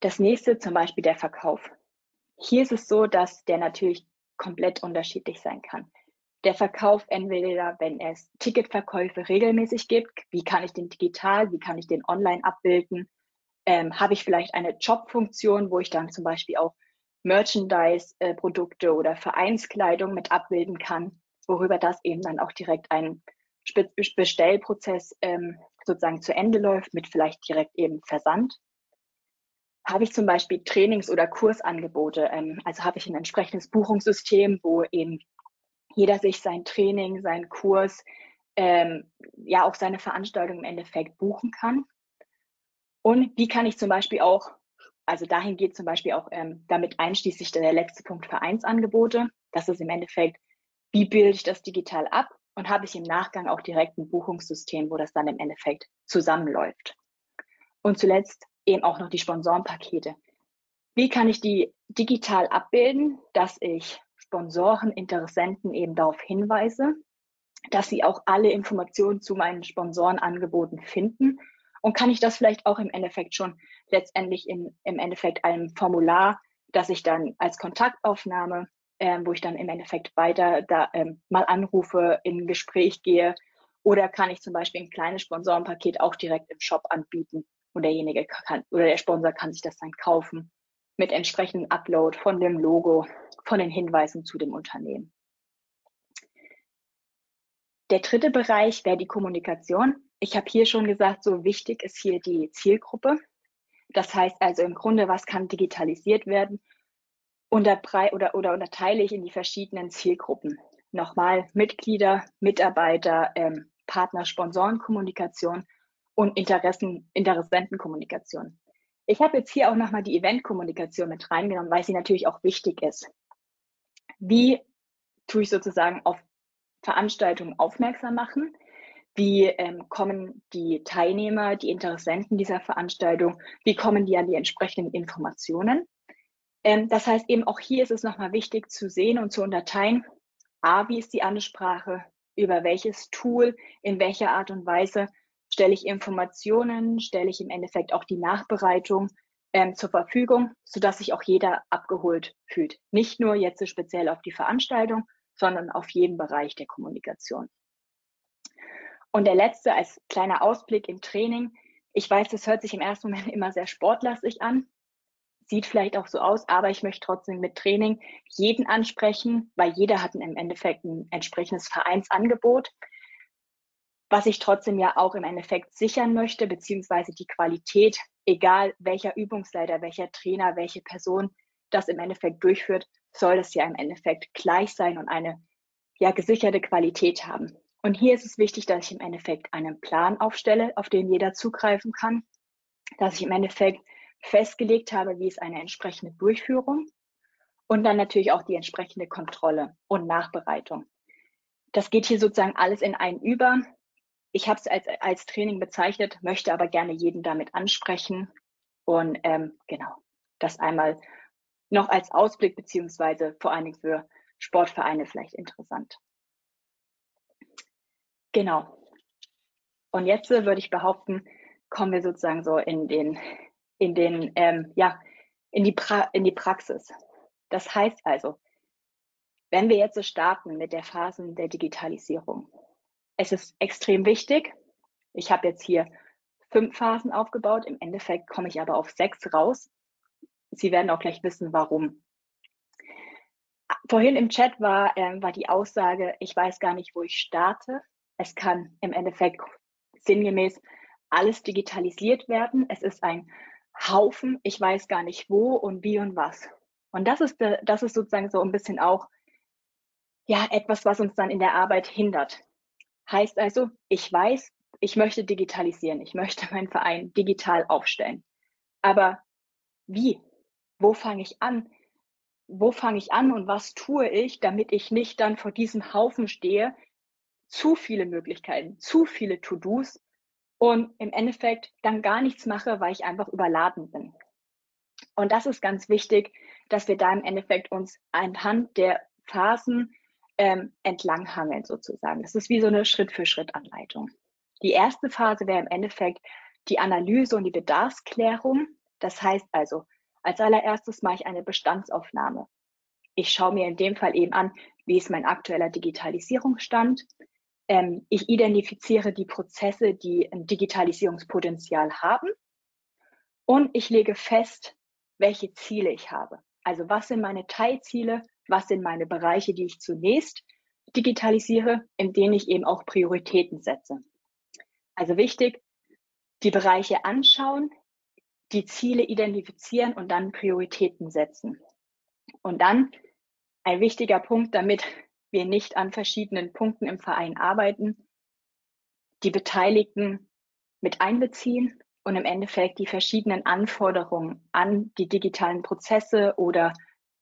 Das nächste zum Beispiel der Verkauf. Hier ist es so, dass der natürlich komplett unterschiedlich sein kann. Der Verkauf entweder, wenn es Ticketverkäufe regelmäßig gibt, wie kann ich den digital, wie kann ich den online abbilden, Habe ich vielleicht eine Jobfunktion, wo ich dann zum Beispiel auch Merchandise-Produkte oder Vereinskleidung mit abbilden kann, worüber das eben dann auch direkt ein Bestellprozess sozusagen zu Ende läuft, mit vielleicht direkt eben Versand. Habe ich zum Beispiel Trainings- oder Kursangebote, also habe ich ein entsprechendes Buchungssystem, wo eben jeder sich sein Training, seinen Kurs, ja auch seine Veranstaltung im Endeffekt buchen kann. Und wie kann ich zum Beispiel auch, also dahin geht zum Beispiel auch damit einschließlich der letzte Punkt Vereinsangebote. Das ist im Endeffekt, wie bilde ich das digital ab und habe ich im Nachgang auch direkt ein Buchungssystem, wo das dann im Endeffekt zusammenläuft. Und zuletzt eben auch noch die Sponsorenpakete. Wie kann ich die digital abbilden, dass ich Sponsoren, Interessenten eben darauf hinweise, dass sie auch alle Informationen zu meinen Sponsorenangeboten finden? Und kann ich das vielleicht auch im Endeffekt schon letztendlich in im Endeffekt einem Formular, das ich dann als Kontaktaufnahme, wo ich dann im Endeffekt weiter da mal anrufe, in ein Gespräch gehe, oder kann ich zum Beispiel ein kleines Sponsorenpaket auch direkt im Shop anbieten und derjenige kann, oder der Sponsor kann sich das dann kaufen mit entsprechendem Upload von dem Logo, von den Hinweisen zu dem Unternehmen. Der dritte Bereich wäre die Kommunikation. Ich habe hier schon gesagt, so wichtig ist hier die Zielgruppe. Das heißt also im Grunde, was kann digitalisiert werden? Unterteile ich in die verschiedenen Zielgruppen. Nochmal Mitglieder, Mitarbeiter, Partner, Sponsorenkommunikation und Interessentenkommunikation. Ich habe jetzt hier auch nochmal die Eventkommunikation mit reingenommen, weil sie natürlich auch wichtig ist. Wie tue ich sozusagen auf Veranstaltungen aufmerksam machen? Wie kommen die Teilnehmer, die Interessenten dieser Veranstaltung, wie kommen die an die entsprechenden Informationen? Das heißt eben auch hier ist es nochmal wichtig zu sehen und zu unterteilen, A, wie ist die Ansprache, über welches Tool, in welcher Art und Weise stelle ich Informationen, stelle ich im Endeffekt auch die Nachbereitung zur Verfügung, sodass sich auch jeder abgeholt fühlt. Nicht nur jetzt speziell auf die Veranstaltung, sondern auf jeden Bereich der Kommunikation. Und der letzte als kleiner Ausblick im Training. Ich weiß, das hört sich im ersten Moment immer sehr sportlastig an, sieht vielleicht auch so aus, aber ich möchte trotzdem mit Training jeden ansprechen, weil jeder hat im Endeffekt ein entsprechendes Vereinsangebot, was ich trotzdem ja auch im Endeffekt sichern möchte, beziehungsweise die Qualität, egal welcher Übungsleiter, welcher Trainer, welche Person das im Endeffekt durchführt, soll das ja im Endeffekt gleich sein und eine ja gesicherte Qualität haben. Und hier ist es wichtig, dass ich im Endeffekt einen Plan aufstelle, auf den jeder zugreifen kann, dass ich im Endeffekt festgelegt habe, wie ist eine entsprechende Durchführung und dann natürlich auch die entsprechende Kontrolle und Nachbereitung. Das geht hier sozusagen alles in einen über. Ich habe es als Training bezeichnet, möchte aber gerne jeden damit ansprechen. Und genau, das einmal noch als Ausblick beziehungsweise vor allen Dingen für Sportvereine vielleicht interessant. Genau. Und jetzt würde ich behaupten, kommen wir sozusagen so in die Praxis. Das heißt also, wenn wir jetzt so starten mit der Phase der Digitalisierung, es ist extrem wichtig. Ich habe jetzt hier 5 Phasen aufgebaut. Im Endeffekt komme ich aber auf 6 raus. Sie werden auch gleich wissen, warum. Vorhin im Chat war die Aussage, ich weiß gar nicht, wo ich starte. Es kann im Endeffekt sinngemäß alles digitalisiert werden. Es ist ein Haufen, ich weiß gar nicht wo und wie und was. Und das ist sozusagen so ein bisschen auch ja, etwas, was uns dann in der Arbeit hindert. Heißt also, ich weiß, ich möchte digitalisieren, ich möchte meinen Verein digital aufstellen. Aber wie? Wo fange ich an? Wo fange ich an und was tue ich, damit ich nicht dann vor diesem Haufen stehe, zu viele Möglichkeiten, zu viele To-Dos und im Endeffekt dann gar nichts mache, weil ich einfach überladen bin. Und das ist ganz wichtig, dass wir da im Endeffekt uns anhand der Phasen entlanghangeln sozusagen. Das ist wie so eine Schritt-für-Schritt-Anleitung. Die erste Phase wäre im Endeffekt die Analyse und die Bedarfsklärung. Das heißt also, als allererstes mache ich eine Bestandsaufnahme. Ich schaue mir in dem Fall eben an, wie ist mein aktueller Digitalisierungsstand. Ich identifiziere die Prozesse, die ein Digitalisierungspotenzial haben Und ich lege fest, welche Ziele ich habe. Also was sind meine Teilziele, was sind meine Bereiche, die ich zunächst digitalisiere, in denen ich eben auch Prioritäten setze. Also wichtig, die Bereiche anschauen, die Ziele identifizieren und dann Prioritäten setzen. Und dann ein wichtiger Punkt, damit wir nicht an verschiedenen Punkten im Verein arbeiten, die Beteiligten mit einbeziehen und im Endeffekt die verschiedenen Anforderungen an die digitalen Prozesse oder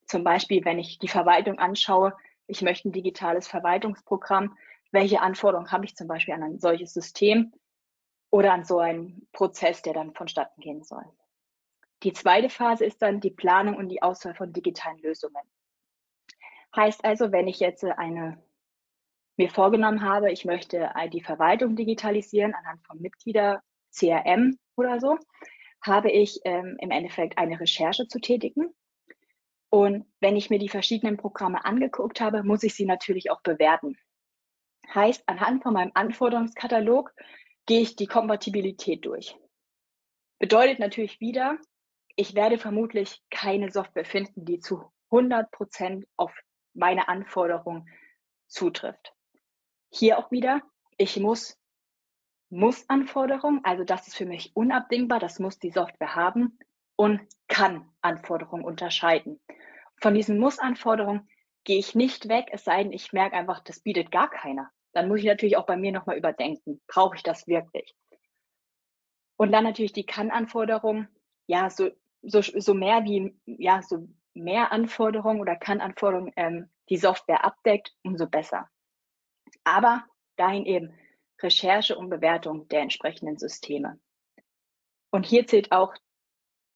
zum Beispiel, wenn ich die Verwaltung anschaue, ich möchte ein digitales Verwaltungsprogramm, welche Anforderungen habe ich zum Beispiel an ein solches System oder an so einen Prozess, der dann vonstatten gehen soll. Die zweite Phase ist dann die Planung und die Auswahl von digitalen Lösungen. Heißt also, wenn ich jetzt mir vorgenommen habe, ich möchte die Verwaltung digitalisieren anhand von Mitglieder, CRM oder so, habe ich im Endeffekt eine Recherche zu tätigen. Und wenn ich mir die verschiedenen Programme angeguckt habe, muss ich sie natürlich auch bewerten. Heißt, anhand von meinem Anforderungskatalog gehe ich die Kompatibilität durch. Bedeutet natürlich wieder, ich werde vermutlich keine Software finden, die zu 100% auf meine Anforderungen zutrifft. Hier auch wieder, ich muss Anforderungen, also das ist für mich unabdingbar, das muss die Software haben und kann Anforderungen unterscheiden. Von diesen Muss-Anforderungen gehe ich nicht weg, es sei denn, ich merke einfach, das bietet gar keiner. Dann muss ich natürlich auch bei mir nochmal überdenken, brauche ich das wirklich? Und dann natürlich die Kann-Anforderungen, ja, so mehr Anforderungen oder Kann-Anforderungen die Software abdeckt, umso besser. Aber dahin eben Recherche und Bewertung der entsprechenden Systeme. Und hier zählt auch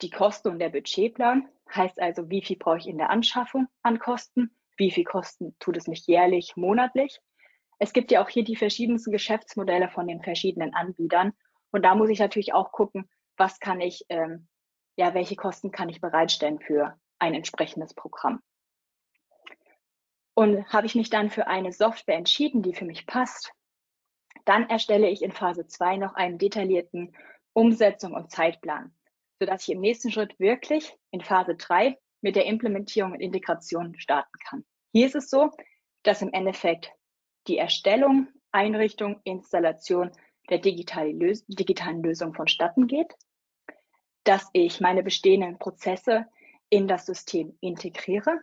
die Kosten und der Budgetplan. Heißt also, wie viel brauche ich in der Anschaffung an Kosten? Wie viel Kosten tut es mich jährlich, monatlich? Es gibt ja auch hier die verschiedensten Geschäftsmodelle von den verschiedenen Anbietern. Und da muss ich natürlich auch gucken, was kann ich, welche Kosten kann ich bereitstellen für ein entsprechendes Programm. Und habe ich mich dann für eine Software entschieden, die für mich passt, dann erstelle ich in Phase 2 noch einen detaillierten Umsetzung- und Zeitplan, sodass ich im nächsten Schritt wirklich in Phase 3 mit der Implementierung und Integration starten kann. Hier ist es so, dass im Endeffekt die Erstellung, Einrichtung, Installation der digitalen Lösung vonstatten geht, dass ich meine bestehenden Prozesse in das System integriere.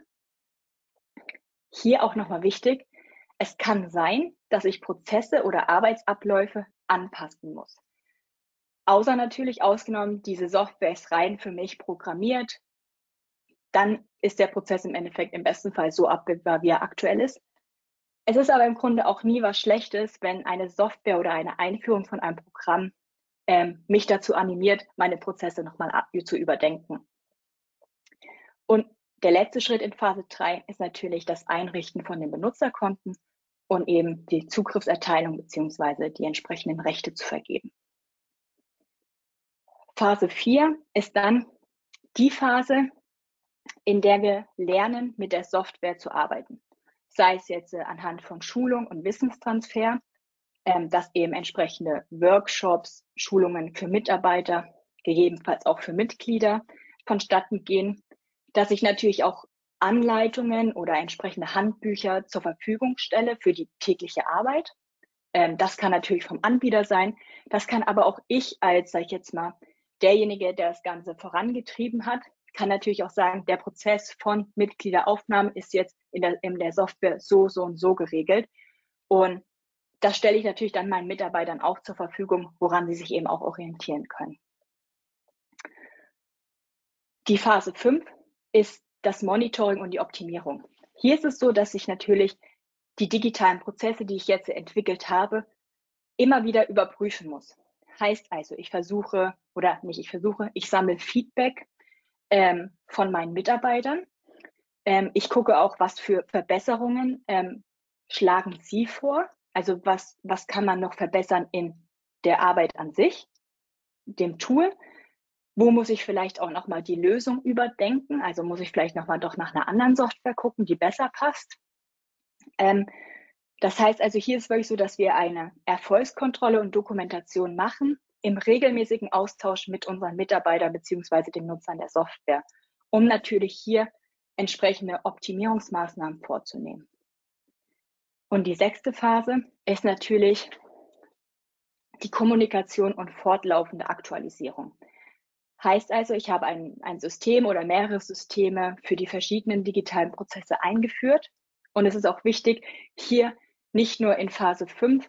Hier auch nochmal wichtig, es kann sein, dass ich Prozesse oder Arbeitsabläufe anpassen muss. Außer natürlich ausgenommen, diese Software ist rein für mich programmiert. Dann ist der Prozess im Endeffekt im besten Fall so abbildbar, wie er aktuell ist. Es ist aber im Grunde auch nie was Schlechtes, wenn eine Software oder eine Einführung von einem Programm mich dazu animiert, meine Prozesse nochmal zu überdenken. Und der letzte Schritt in Phase 3 ist natürlich das Einrichten von den Benutzerkonten und eben die Zugriffserteilung bzw. die entsprechenden Rechte zu vergeben. Phase 4 ist dann die Phase, in der wir lernen, mit der Software zu arbeiten. Sei es jetzt anhand von Schulung und Wissenstransfer, dass eben entsprechende Workshops, Schulungen für Mitarbeiter, gegebenenfalls auch für Mitglieder vonstatten gehen, dass ich natürlich auch Anleitungen oder entsprechende Handbücher zur Verfügung stelle für die tägliche Arbeit. Das kann natürlich vom Anbieter sein. Das kann aber auch ich als, sage ich jetzt mal, derjenige, der das Ganze vorangetrieben hat, kann natürlich auch sagen, der Prozess von Mitgliederaufnahme ist jetzt in der Software so und so geregelt. Und das stelle ich natürlich dann meinen Mitarbeitern auch zur Verfügung, woran sie sich eben auch orientieren können. Die Phase 5 ist das Monitoring und die Optimierung. Hier ist es so, dass ich natürlich die digitalen Prozesse, die ich jetzt entwickelt habe, immer wieder überprüfen muss. Heißt also, ich sammle Feedback von meinen Mitarbeitern. Ich gucke auch, was für Verbesserungen schlagen sie vor. Also was kann man noch verbessern in der Arbeit an sich, dem Tool. Wo muss ich vielleicht auch nochmal die Lösung überdenken? Also muss ich vielleicht nochmal doch nach einer anderen Software gucken, die besser passt. Das heißt also, hier ist wirklich so, dass wir eine Erfolgskontrolle und Dokumentation machen im regelmäßigen Austausch mit unseren Mitarbeitern bzw. den Nutzern der Software, um natürlich hier entsprechende Optimierungsmaßnahmen vorzunehmen. Und die 6. Phase ist natürlich die Kommunikation und fortlaufende Aktualisierung. Heißt also, ich habe ein System oder mehrere Systeme für die verschiedenen digitalen Prozesse eingeführt. Und es ist auch wichtig, hier nicht nur in Phase 5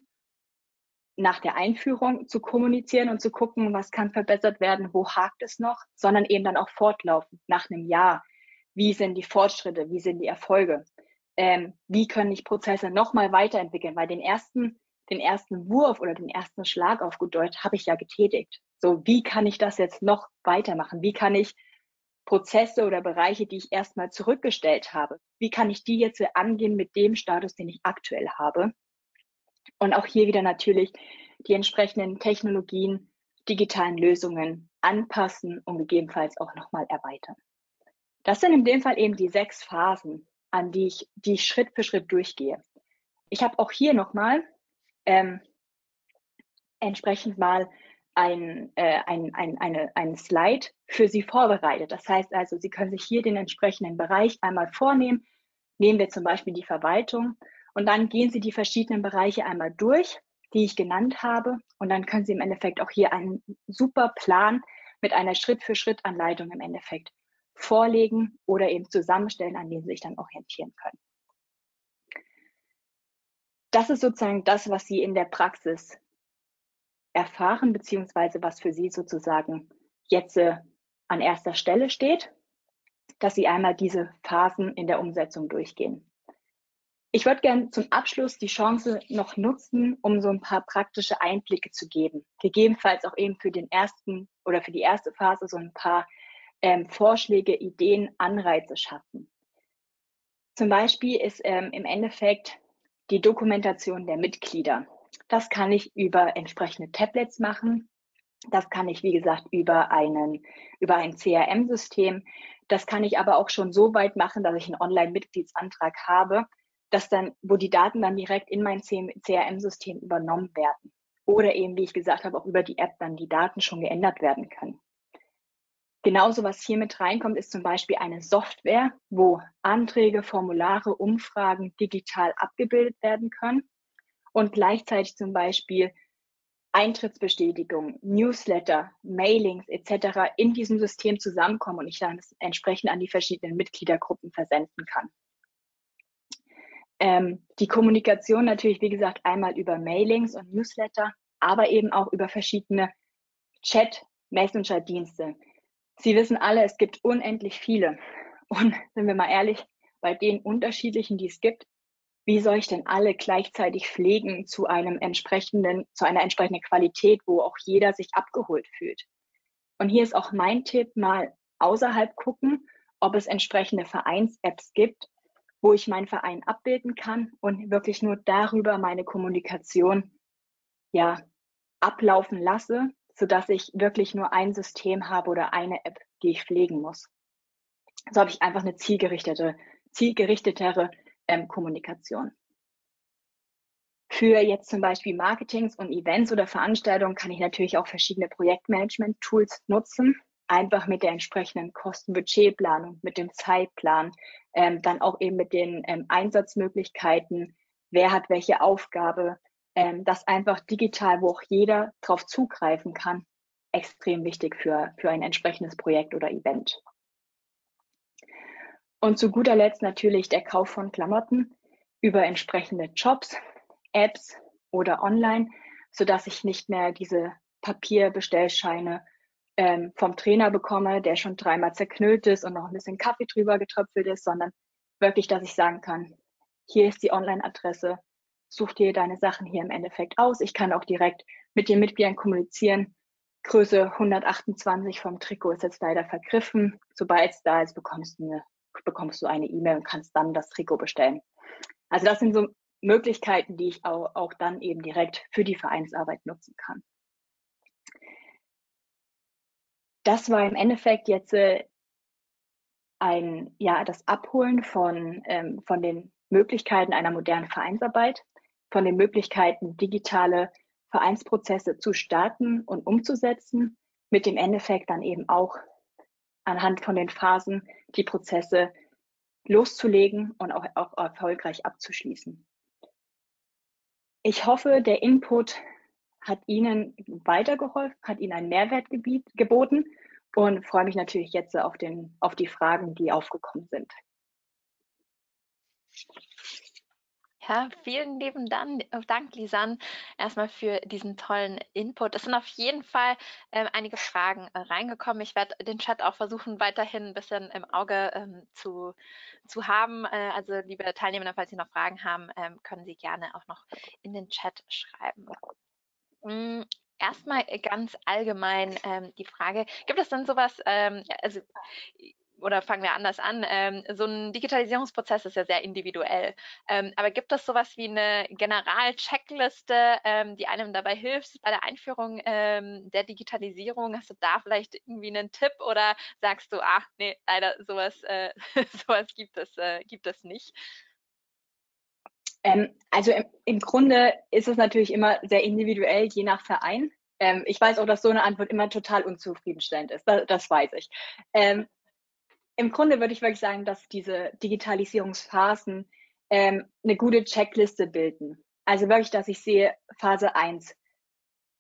nach der Einführung zu kommunizieren und zu gucken, was kann verbessert werden, wo hakt es noch, sondern eben dann auch fortlaufend nach einem Jahr. Wie sind die Fortschritte, wie sind die Erfolge? Wie können ich Prozesse nochmal weiterentwickeln? Weil den ersten Wurf oder den ersten Schlag auf gut Deutsch habe ich ja getätigt. So, wie kann ich das jetzt noch weitermachen? Wie kann ich Prozesse oder Bereiche, die ich erstmal zurückgestellt habe, wie kann ich die jetzt angehen mit dem Status, den ich aktuell habe? Und auch hier wieder natürlich die entsprechenden Technologien, digitalen Lösungen anpassen und gegebenenfalls auch nochmal erweitern. Das sind in dem Fall eben die 6 Phasen, an die ich Schritt für Schritt durchgehe. Ich habe auch hier nochmal entsprechend mal ein Slide für Sie vorbereitet. Das heißt also, Sie können sich hier den entsprechenden Bereich einmal vornehmen. Nehmen wir zum Beispiel die Verwaltung und dann gehen Sie die verschiedenen Bereiche einmal durch, die ich genannt habe. Und dann können Sie im Endeffekt auch hier einen super Plan mit einer Schritt-für-Schritt-Anleitung im Endeffekt vorlegen oder eben zusammenstellen, an denen Sie sich dann orientieren können. Das ist sozusagen das, was Sie in der Praxis erfahren, beziehungsweise was für Sie sozusagen jetzt an erster Stelle steht, dass Sie einmal diese Phasen in der Umsetzung durchgehen. Ich würde gerne zum Abschluss die Chance noch nutzen, um so ein paar praktische Einblicke zu geben. Gegebenenfalls auch eben für den ersten oder für die erste Phase so ein paar Vorschläge, Ideen, Anreize schaffen. Zum Beispiel ist im Endeffekt die Dokumentation der Mitglieder. Das kann ich über entsprechende Tablets machen. Das kann ich, wie gesagt, über ein CRM-System. Das kann ich aber auch schon so weit machen, dass ich einen Online-Mitgliedsantrag habe, wo die Daten dann direkt in mein CRM-System übernommen werden. Oder eben, wie ich gesagt habe, auch über die App dann die Daten schon geändert werden können. Genauso, was hier mit reinkommt, ist zum Beispiel eine Software, wo Anträge, Formulare, Umfragen digital abgebildet werden können und gleichzeitig zum Beispiel Eintrittsbestätigungen, Newsletter, Mailings etc. in diesem System zusammenkommen und ich dann entsprechend an die verschiedenen Mitgliedergruppen versenden kann. Die Kommunikation natürlich, wie gesagt, einmal über Mailings und Newsletter, aber eben auch über verschiedene Chat-Messenger-Dienste. Sie wissen alle, es gibt unendlich viele. Und sind wir mal ehrlich, bei den unterschiedlichen, die es gibt, wie soll ich denn alle gleichzeitig pflegen zu einer entsprechenden Qualität, wo auch jeder sich abgeholt fühlt? Und hier ist auch mein Tipp, mal außerhalb gucken, ob es entsprechende Vereins-Apps gibt, wo ich meinen Verein abbilden kann und wirklich nur darüber meine Kommunikation ja ablaufen lasse, sodass ich wirklich nur ein System habe oder eine App, die ich pflegen muss. So habe ich einfach eine zielgerichtetere Kommunikation. Für jetzt zum Beispiel Marketings und Events oder Veranstaltungen kann ich natürlich auch verschiedene Projektmanagement-Tools nutzen, einfach mit der entsprechenden Kosten-Budgetplanung, mit dem Zeitplan, dann auch eben mit den Einsatzmöglichkeiten, wer hat welche Aufgabe, das einfach digital, wo auch jeder drauf zugreifen kann, extrem wichtig für ein entsprechendes Projekt oder Event. Und zu guter Letzt natürlich der Kauf von Klamotten über entsprechende Jobs, Apps oder online, sodass ich nicht mehr diese Papierbestellscheine vom Trainer bekomme, der schon dreimal zerknüllt ist und noch ein bisschen Kaffee drüber getröpfelt ist, sondern wirklich, dass ich sagen kann, hier ist die Online-Adresse, such dir deine Sachen hier im Endeffekt aus. Ich kann auch direkt mit den Mitgliedern kommunizieren. Größe 128 vom Trikot ist jetzt leider vergriffen. Sobald es da ist, bekommst du eine E-Mail und kannst dann das Trikot bestellen. Also das sind so Möglichkeiten, die ich auch dann eben direkt für die Vereinsarbeit nutzen kann. Das war im Endeffekt jetzt das Abholen von den Möglichkeiten einer modernen Vereinsarbeit, von den Möglichkeiten, digitale Vereinsprozesse zu starten und umzusetzen, mit dem Endeffekt dann eben auch anhand von den Phasen die Prozesse loszulegen und auch erfolgreich abzuschließen. Ich hoffe, der Input hat Ihnen weitergeholfen, hat Ihnen einen Mehrwert geboten und freue mich natürlich jetzt auf die Fragen, die aufgekommen sind. Ja, vielen lieben Dank, Lisanne, erstmal für diesen tollen Input. Es sind auf jeden Fall einige Fragen reingekommen. Ich werde den Chat auch versuchen, weiterhin ein bisschen im Auge zu haben. Also, liebe Teilnehmer, falls Sie noch Fragen haben, können Sie gerne auch noch in den Chat schreiben. Erstmal ganz allgemein die Frage, gibt es denn sowas, oder fangen wir anders an, so ein Digitalisierungsprozess ist ja sehr individuell, aber gibt es sowas wie eine General-Checkliste, die einem dabei hilft bei der Einführung der Digitalisierung? Hast du da vielleicht irgendwie einen Tipp oder sagst du, ach nee, leider sowas, sowas gibt es nicht? Also im Grunde ist es natürlich immer sehr individuell, je nach Verein. Ich weiß auch, dass so eine Antwort immer total unzufriedenstellend ist, das weiß ich. Im Grunde würde ich wirklich sagen, dass diese Digitalisierungsphasen eine gute Checkliste bilden. Also wirklich, dass ich sehe, Phase 1,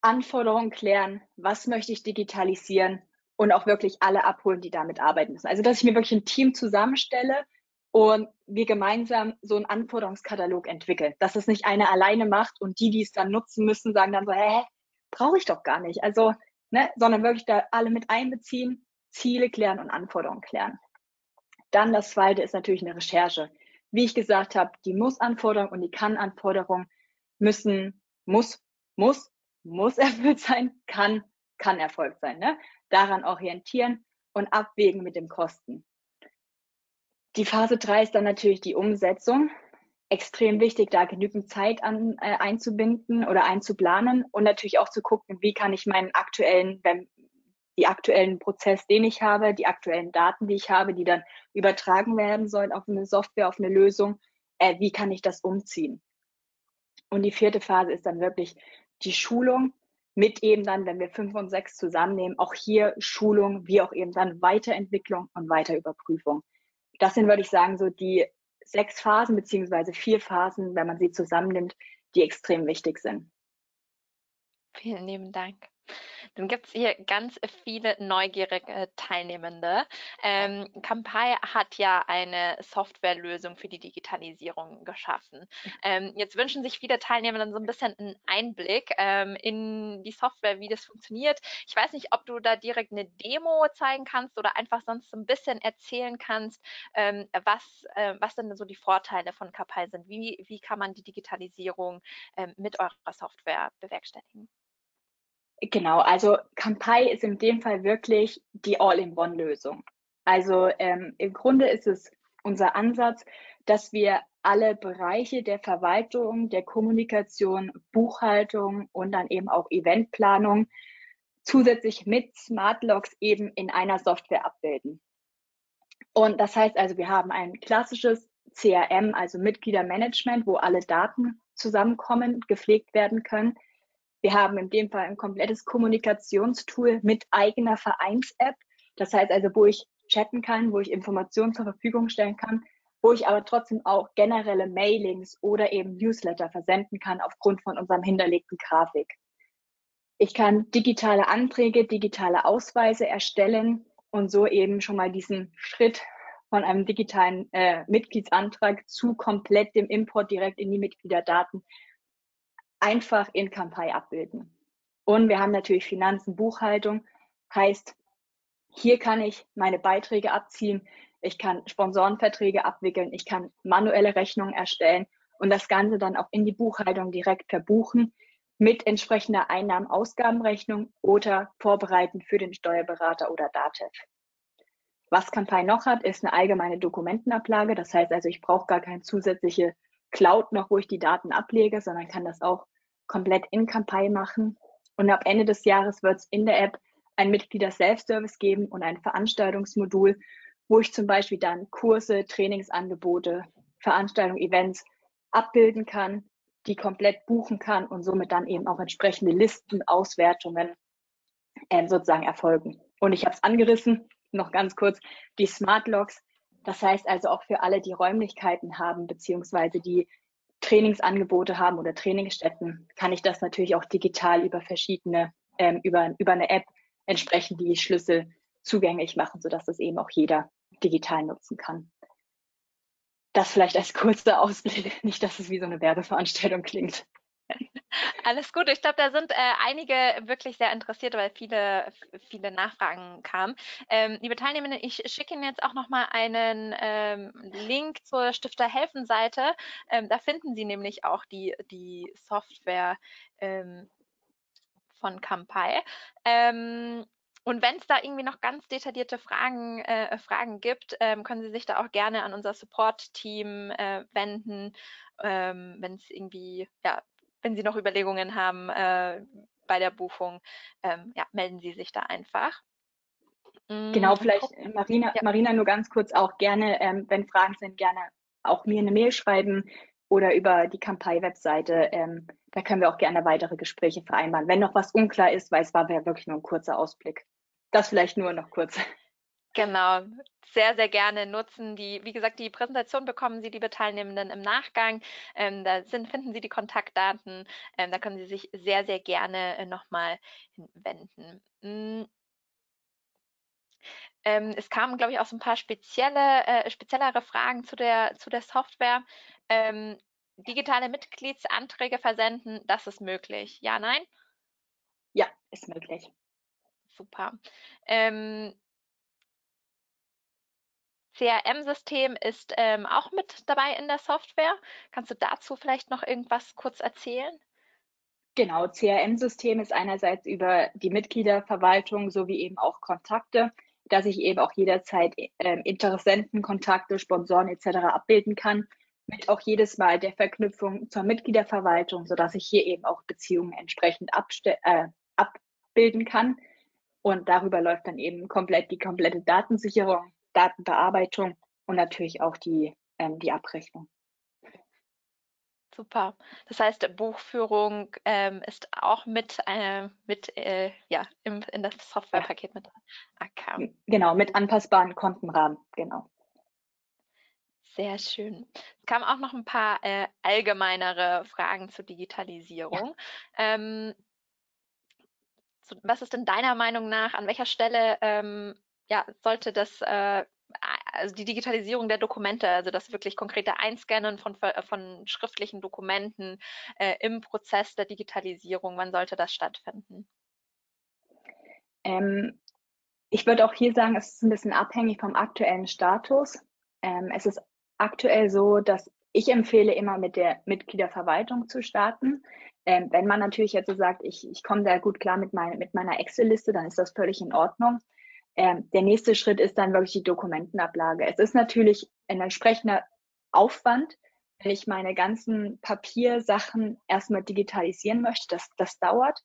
Anforderungen klären, was möchte ich digitalisieren und auch wirklich alle abholen, die damit arbeiten müssen. Also dass ich mir wirklich ein Team zusammenstelle und wir gemeinsam so einen Anforderungskatalog entwickeln. Dass es nicht einer alleine macht und die, die es dann nutzen müssen, sagen dann so, hä, brauche ich doch gar nicht. Also, ne, sondern wirklich da alle mit einbeziehen, Ziele klären und Anforderungen klären. Dann das Zweite ist natürlich eine Recherche. Wie ich gesagt habe, die Muss-Anforderung und die Kann-Anforderung muss erfüllt sein, kann erfolgt sein. Ne? Daran orientieren und abwägen mit den Kosten. Die Phase 3 ist dann natürlich die Umsetzung. Extrem wichtig, da genügend Zeit einzubinden oder einzuplanen und natürlich auch zu gucken, wie kann ich meinen aktuellen Prozess, den ich habe, die aktuellen Daten, die ich habe, die dann übertragen werden sollen auf eine Software, auf eine Lösung, wie kann ich das umziehen? Und die vierte Phase ist dann wirklich die Schulung mit eben dann, wenn wir 5 und 6 zusammennehmen, auch hier Schulung, wie auch eben dann Weiterentwicklung und Weiterüberprüfung. Das sind, würde ich sagen, so die 6 Phasen beziehungsweise 4 Phasen, wenn man sie zusammennimmt, die extrem wichtig sind. Vielen lieben Dank. Dann gibt es hier ganz viele neugierige Teilnehmende. Campai hat ja eine Softwarelösung für die Digitalisierung geschaffen. Jetzt wünschen sich viele Teilnehmenden so ein bisschen einen Einblick in die Software, wie das funktioniert. Ich weiß nicht, ob du da direkt eine Demo zeigen kannst oder einfach sonst so ein bisschen erzählen kannst, was denn so die Vorteile von Campai sind. Wie kann man die Digitalisierung mit eurer Software bewerkstelligen? Genau, also Campai ist in dem Fall wirklich die All-in-One-Lösung. Also im Grunde ist es unser Ansatz, dass wir alle Bereiche der Verwaltung, der Kommunikation, Buchhaltung und dann eben auch Eventplanung zusätzlich mit Smart Logs eben in einer Software abbilden. Und das heißt also, wir haben ein klassisches CRM, also Mitgliedermanagement, wo alle Daten zusammenkommen, gepflegt werden können. Wir haben in dem Fall ein komplettes Kommunikationstool mit eigener Vereins-App. Das heißt also, wo ich chatten kann, wo ich Informationen zur Verfügung stellen kann, wo ich aber trotzdem auch generelle Mailings oder eben Newsletter versenden kann aufgrund von unserem hinterlegten Grafik. Ich kann digitale Anträge, digitale Ausweise erstellen und so eben schon mal diesen Schritt von einem digitalen Mitgliedsantrag zu komplett dem Import direkt in die Mitgliederdaten einfach in Campai abbilden. Und wir haben natürlich Finanzen, Buchhaltung, heißt, hier kann ich meine Beiträge abziehen, ich kann Sponsorenverträge abwickeln, ich kann manuelle Rechnungen erstellen und das Ganze dann auch in die Buchhaltung direkt verbuchen mit entsprechender Einnahmen-Ausgabenrechnung oder vorbereiten für den Steuerberater oder DATEV. Was Campai noch hat, ist eine allgemeine Dokumentenablage, das heißt also, ich brauche gar keine zusätzliche Cloud noch, wo ich die Daten ablege, sondern kann das auch komplett in Campai machen. Und ab Ende des Jahres wird es in der App ein Mitglieder-Self-Service geben und ein Veranstaltungsmodul, wo ich zum Beispiel dann Kurse, Trainingsangebote, Veranstaltungen, Events abbilden kann, die komplett buchen kann und somit dann eben auch entsprechende Listen, Auswertungen sozusagen erfolgen. Und ich habe es angerissen, noch ganz kurz, die Smart Logs, das heißt also auch für alle, die Räumlichkeiten haben beziehungsweise die Trainingsangebote haben oder Trainingsstätten, kann ich das natürlich auch digital über verschiedene, über eine App entsprechend die Schlüssel zugänglich machen, sodass das eben auch jeder digital nutzen kann. Das vielleicht als kurzer Ausblick, nicht, dass es wie so eine Werbeveranstaltung klingt. Alles gut. Ich glaube, da sind einige wirklich sehr interessiert, weil viele Nachfragen kamen. Liebe Teilnehmenden, ich schicke Ihnen jetzt auch nochmal einen Link zur Stifter-Helfen-Seite. Da finden Sie nämlich auch die Software von Campai. Und wenn es da irgendwie noch ganz detaillierte Fragen gibt, können Sie sich da auch gerne an unser Support-Team wenden, wenn es irgendwie, ja, wenn Sie noch Überlegungen haben bei der Buchung, ja, melden Sie sich da einfach. Genau, vielleicht Marina, ja. Marina nur ganz kurz auch gerne, wenn Fragen sind, gerne auch mir eine Mail schreiben oder über die Campai-Webseite. Da können wir auch gerne weitere Gespräche vereinbaren, wenn noch was unklar ist, weil es war ja wirklich nur ein kurzer Ausblick. Das vielleicht nur noch kurz. Genau, sehr, sehr gerne nutzen. Wie gesagt, die Präsentation bekommen Sie, liebe Teilnehmenden, im Nachgang. Da finden Sie die Kontaktdaten. Da können Sie sich sehr, sehr gerne nochmal hinwenden. Es kamen, glaube ich, auch so ein paar speziellere Fragen zu der Software. Digitale Mitgliedsanträge versenden, das ist möglich. Ja, nein? Ja, ist möglich. Super. CRM-System ist auch mit dabei in der Software. Kannst du dazu vielleicht noch irgendwas kurz erzählen? Genau, CRM-System ist einerseits über die Mitgliederverwaltung sowie eben auch Kontakte, dass ich eben auch jederzeit Interessenten, Kontakte, Sponsoren etc. abbilden kann, mit auch jedes Mal der Verknüpfung zur Mitgliederverwaltung, sodass ich hier eben auch Beziehungen entsprechend abbilden kann. Und darüber läuft dann eben die komplette Datensicherung, Datenbearbeitung und natürlich auch die Abrechnung. Super. Das heißt, Buchführung ist auch in das Softwarepaket mit drin. Genau, mit anpassbaren Kontenrahmen, genau. Sehr schön. Es kamen auch noch ein paar allgemeinere Fragen zur Digitalisierung. Ja. Was ist denn deiner Meinung nach, an welcher Stelle sollte das also die Digitalisierung der Dokumente, also das wirklich konkrete Einscannen von schriftlichen Dokumenten im Prozess der Digitalisierung, wann sollte das stattfinden? Ich würde auch hier sagen, es ist ein bisschen abhängig vom aktuellen Status. Es ist aktuell so, dass ich empfehle, immer mit der Mitgliederverwaltung zu starten. Wenn man natürlich jetzt so sagt, ich komme da gut klar mit meiner Excel-Liste, dann ist das völlig in Ordnung. Der nächste Schritt ist dann wirklich die Dokumentenablage. Es ist natürlich ein entsprechender Aufwand, wenn ich meine ganzen Papiersachen erstmal digitalisieren möchte. Das dauert.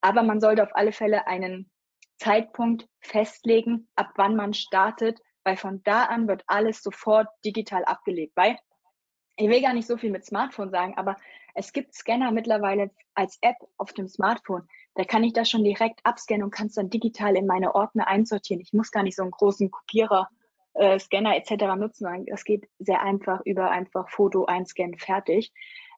Aber man sollte auf alle Fälle einen Zeitpunkt festlegen, ab wann man startet, weil von da an wird alles sofort digital abgelegt. Weil ich will gar nicht so viel mit Smartphone sagen, aber es gibt Scanner mittlerweile als App auf dem Smartphone. Da kann ich das schon direkt abscannen und kann es dann digital in meine Ordner einsortieren. Ich muss gar nicht so einen großen Kopierer, Scanner etc. nutzen, sondern das geht sehr einfach über einfach Foto einscannen, fertig.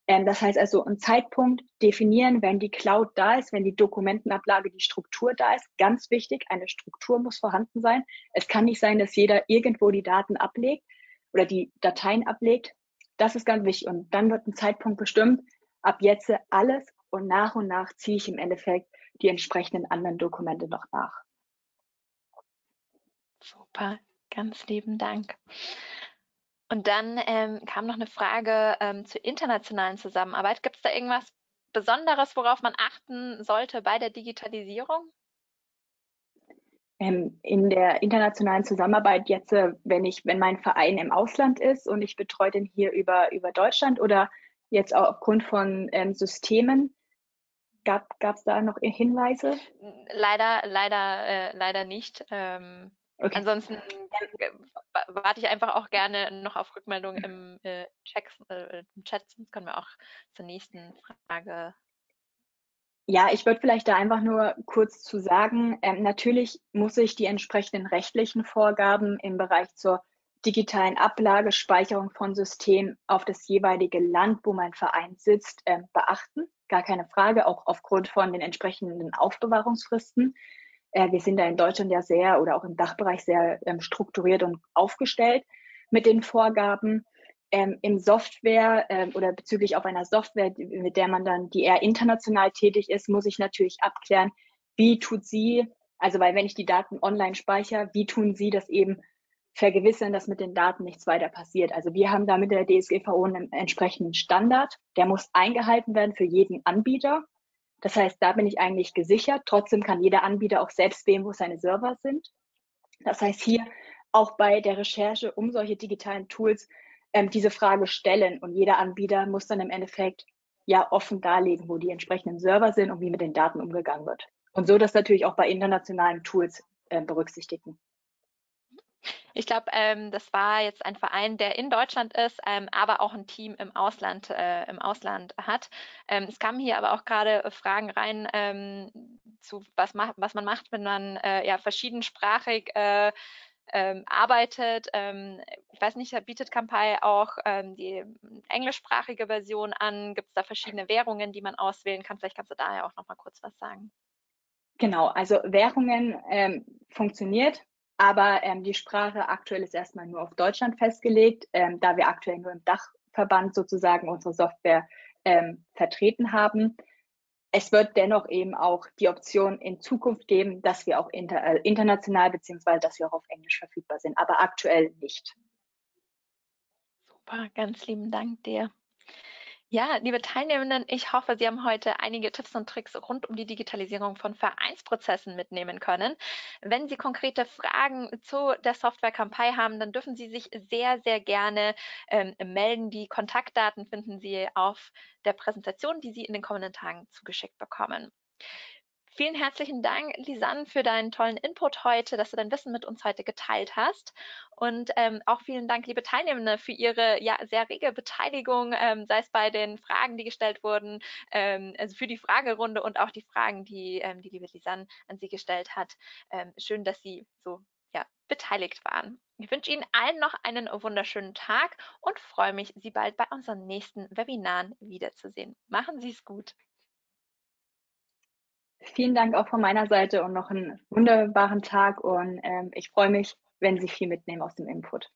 Das heißt also, einen Zeitpunkt definieren, wenn die Cloud da ist, wenn die Dokumentenablage, die Struktur da ist. Ganz wichtig, eine Struktur muss vorhanden sein. Es kann nicht sein, dass jeder irgendwo die Daten ablegt oder die Dateien ablegt. Das ist ganz wichtig. Und dann wird ein Zeitpunkt bestimmt, ab jetzt alles, und nach ziehe ich im Endeffekt die entsprechenden anderen Dokumente noch nach. Super, ganz lieben Dank. Und dann kam noch eine Frage zur internationalen Zusammenarbeit. Gibt es da irgendwas Besonderes, worauf man achten sollte bei der Digitalisierung? In der internationalen Zusammenarbeit jetzt, wenn mein Verein im Ausland ist und ich betreue den hier über Deutschland oder jetzt auch aufgrund von Systemen, gab es da noch Hinweise? Leider nicht. Okay. Ansonsten warte ich einfach auch gerne noch auf Rückmeldung im, im Chat, sonst können wir auch zur nächsten Frage. Ja, ich würde vielleicht da einfach nur kurz zu sagen, natürlich muss ich die entsprechenden rechtlichen Vorgaben im Bereich zur digitalen Ablage, Speicherung von Systemen auf das jeweilige Land, wo mein Verein sitzt, beachten. Gar keine Frage, auch aufgrund von den entsprechenden Aufbewahrungsfristen. Wir sind da in Deutschland ja sehr oder auch im Dachbereich sehr strukturiert und aufgestellt mit den Vorgaben im Software oder bezüglich auf einer Software, mit der man dann, die eher international tätig ist, muss ich natürlich abklären, wie tut sie, also weil wenn ich die Daten online speichere, wie tun sie das eben vergewissern, dass mit den Daten nichts weiter passiert. Also wir haben da mit der DSGVO einen entsprechenden Standard, der muss eingehalten werden für jeden Anbieter. Das heißt, da bin ich eigentlich gesichert. Trotzdem kann jeder Anbieter auch selbst wählen, wo seine Server sind. Das heißt, hier auch bei der Recherche um solche digitalen Tools diese Frage stellen. Und jeder Anbieter muss dann im Endeffekt ja offen darlegen, wo die entsprechenden Server sind und wie mit den Daten umgegangen wird. Und so das natürlich auch bei internationalen Tools berücksichtigen. Ich glaube, das war jetzt ein Verein, der in Deutschland ist, aber auch ein Team im Ausland hat. Es kamen hier aber auch gerade Fragen rein, zu was man macht, wenn man ja verschiedensprachig arbeitet. Ich weiß nicht, bietet Campai auch die englischsprachige Version an? Gibt es da verschiedene Währungen, die man auswählen kann? Vielleicht kannst du daher auch noch mal kurz was sagen. Genau, also Währungen funktioniert. Aber die Sprache aktuell ist erstmal nur auf Deutschland festgelegt, da wir aktuell nur im Dachverband sozusagen unsere Software vertreten haben. Es wird dennoch eben auch die Option in Zukunft geben, dass wir auch international beziehungsweise dass wir auch auf Englisch verfügbar sind, aber aktuell nicht. Super, ganz lieben Dank dir. Ja, liebe Teilnehmenden, ich hoffe, Sie haben heute einige Tipps und Tricks rund um die Digitalisierung von Vereinsprozessen mitnehmen können. Wenn Sie konkrete Fragen zu der Software Campai haben, dann dürfen Sie sich sehr, sehr gerne melden. Die Kontaktdaten finden Sie auf der Präsentation, die Sie in den kommenden Tagen zugeschickt bekommen. Vielen herzlichen Dank, Lisanne, für deinen tollen Input heute, dass du dein Wissen mit uns heute geteilt hast. Und auch vielen Dank, liebe Teilnehmende, für ihre ja, sehr rege Beteiligung, sei es bei den Fragen, die gestellt wurden, also für die Fragerunde und auch die Fragen, die die liebe Lisanne an Sie gestellt hat. Schön, dass Sie so ja, beteiligt waren. Ich wünsche Ihnen allen noch einen wunderschönen Tag und freue mich, Sie bald bei unseren nächsten Webinaren wiederzusehen. Machen Sie es gut. Vielen Dank auch von meiner Seite und noch einen wunderbaren Tag und ich freue mich, wenn Sie viel mitnehmen aus dem Input.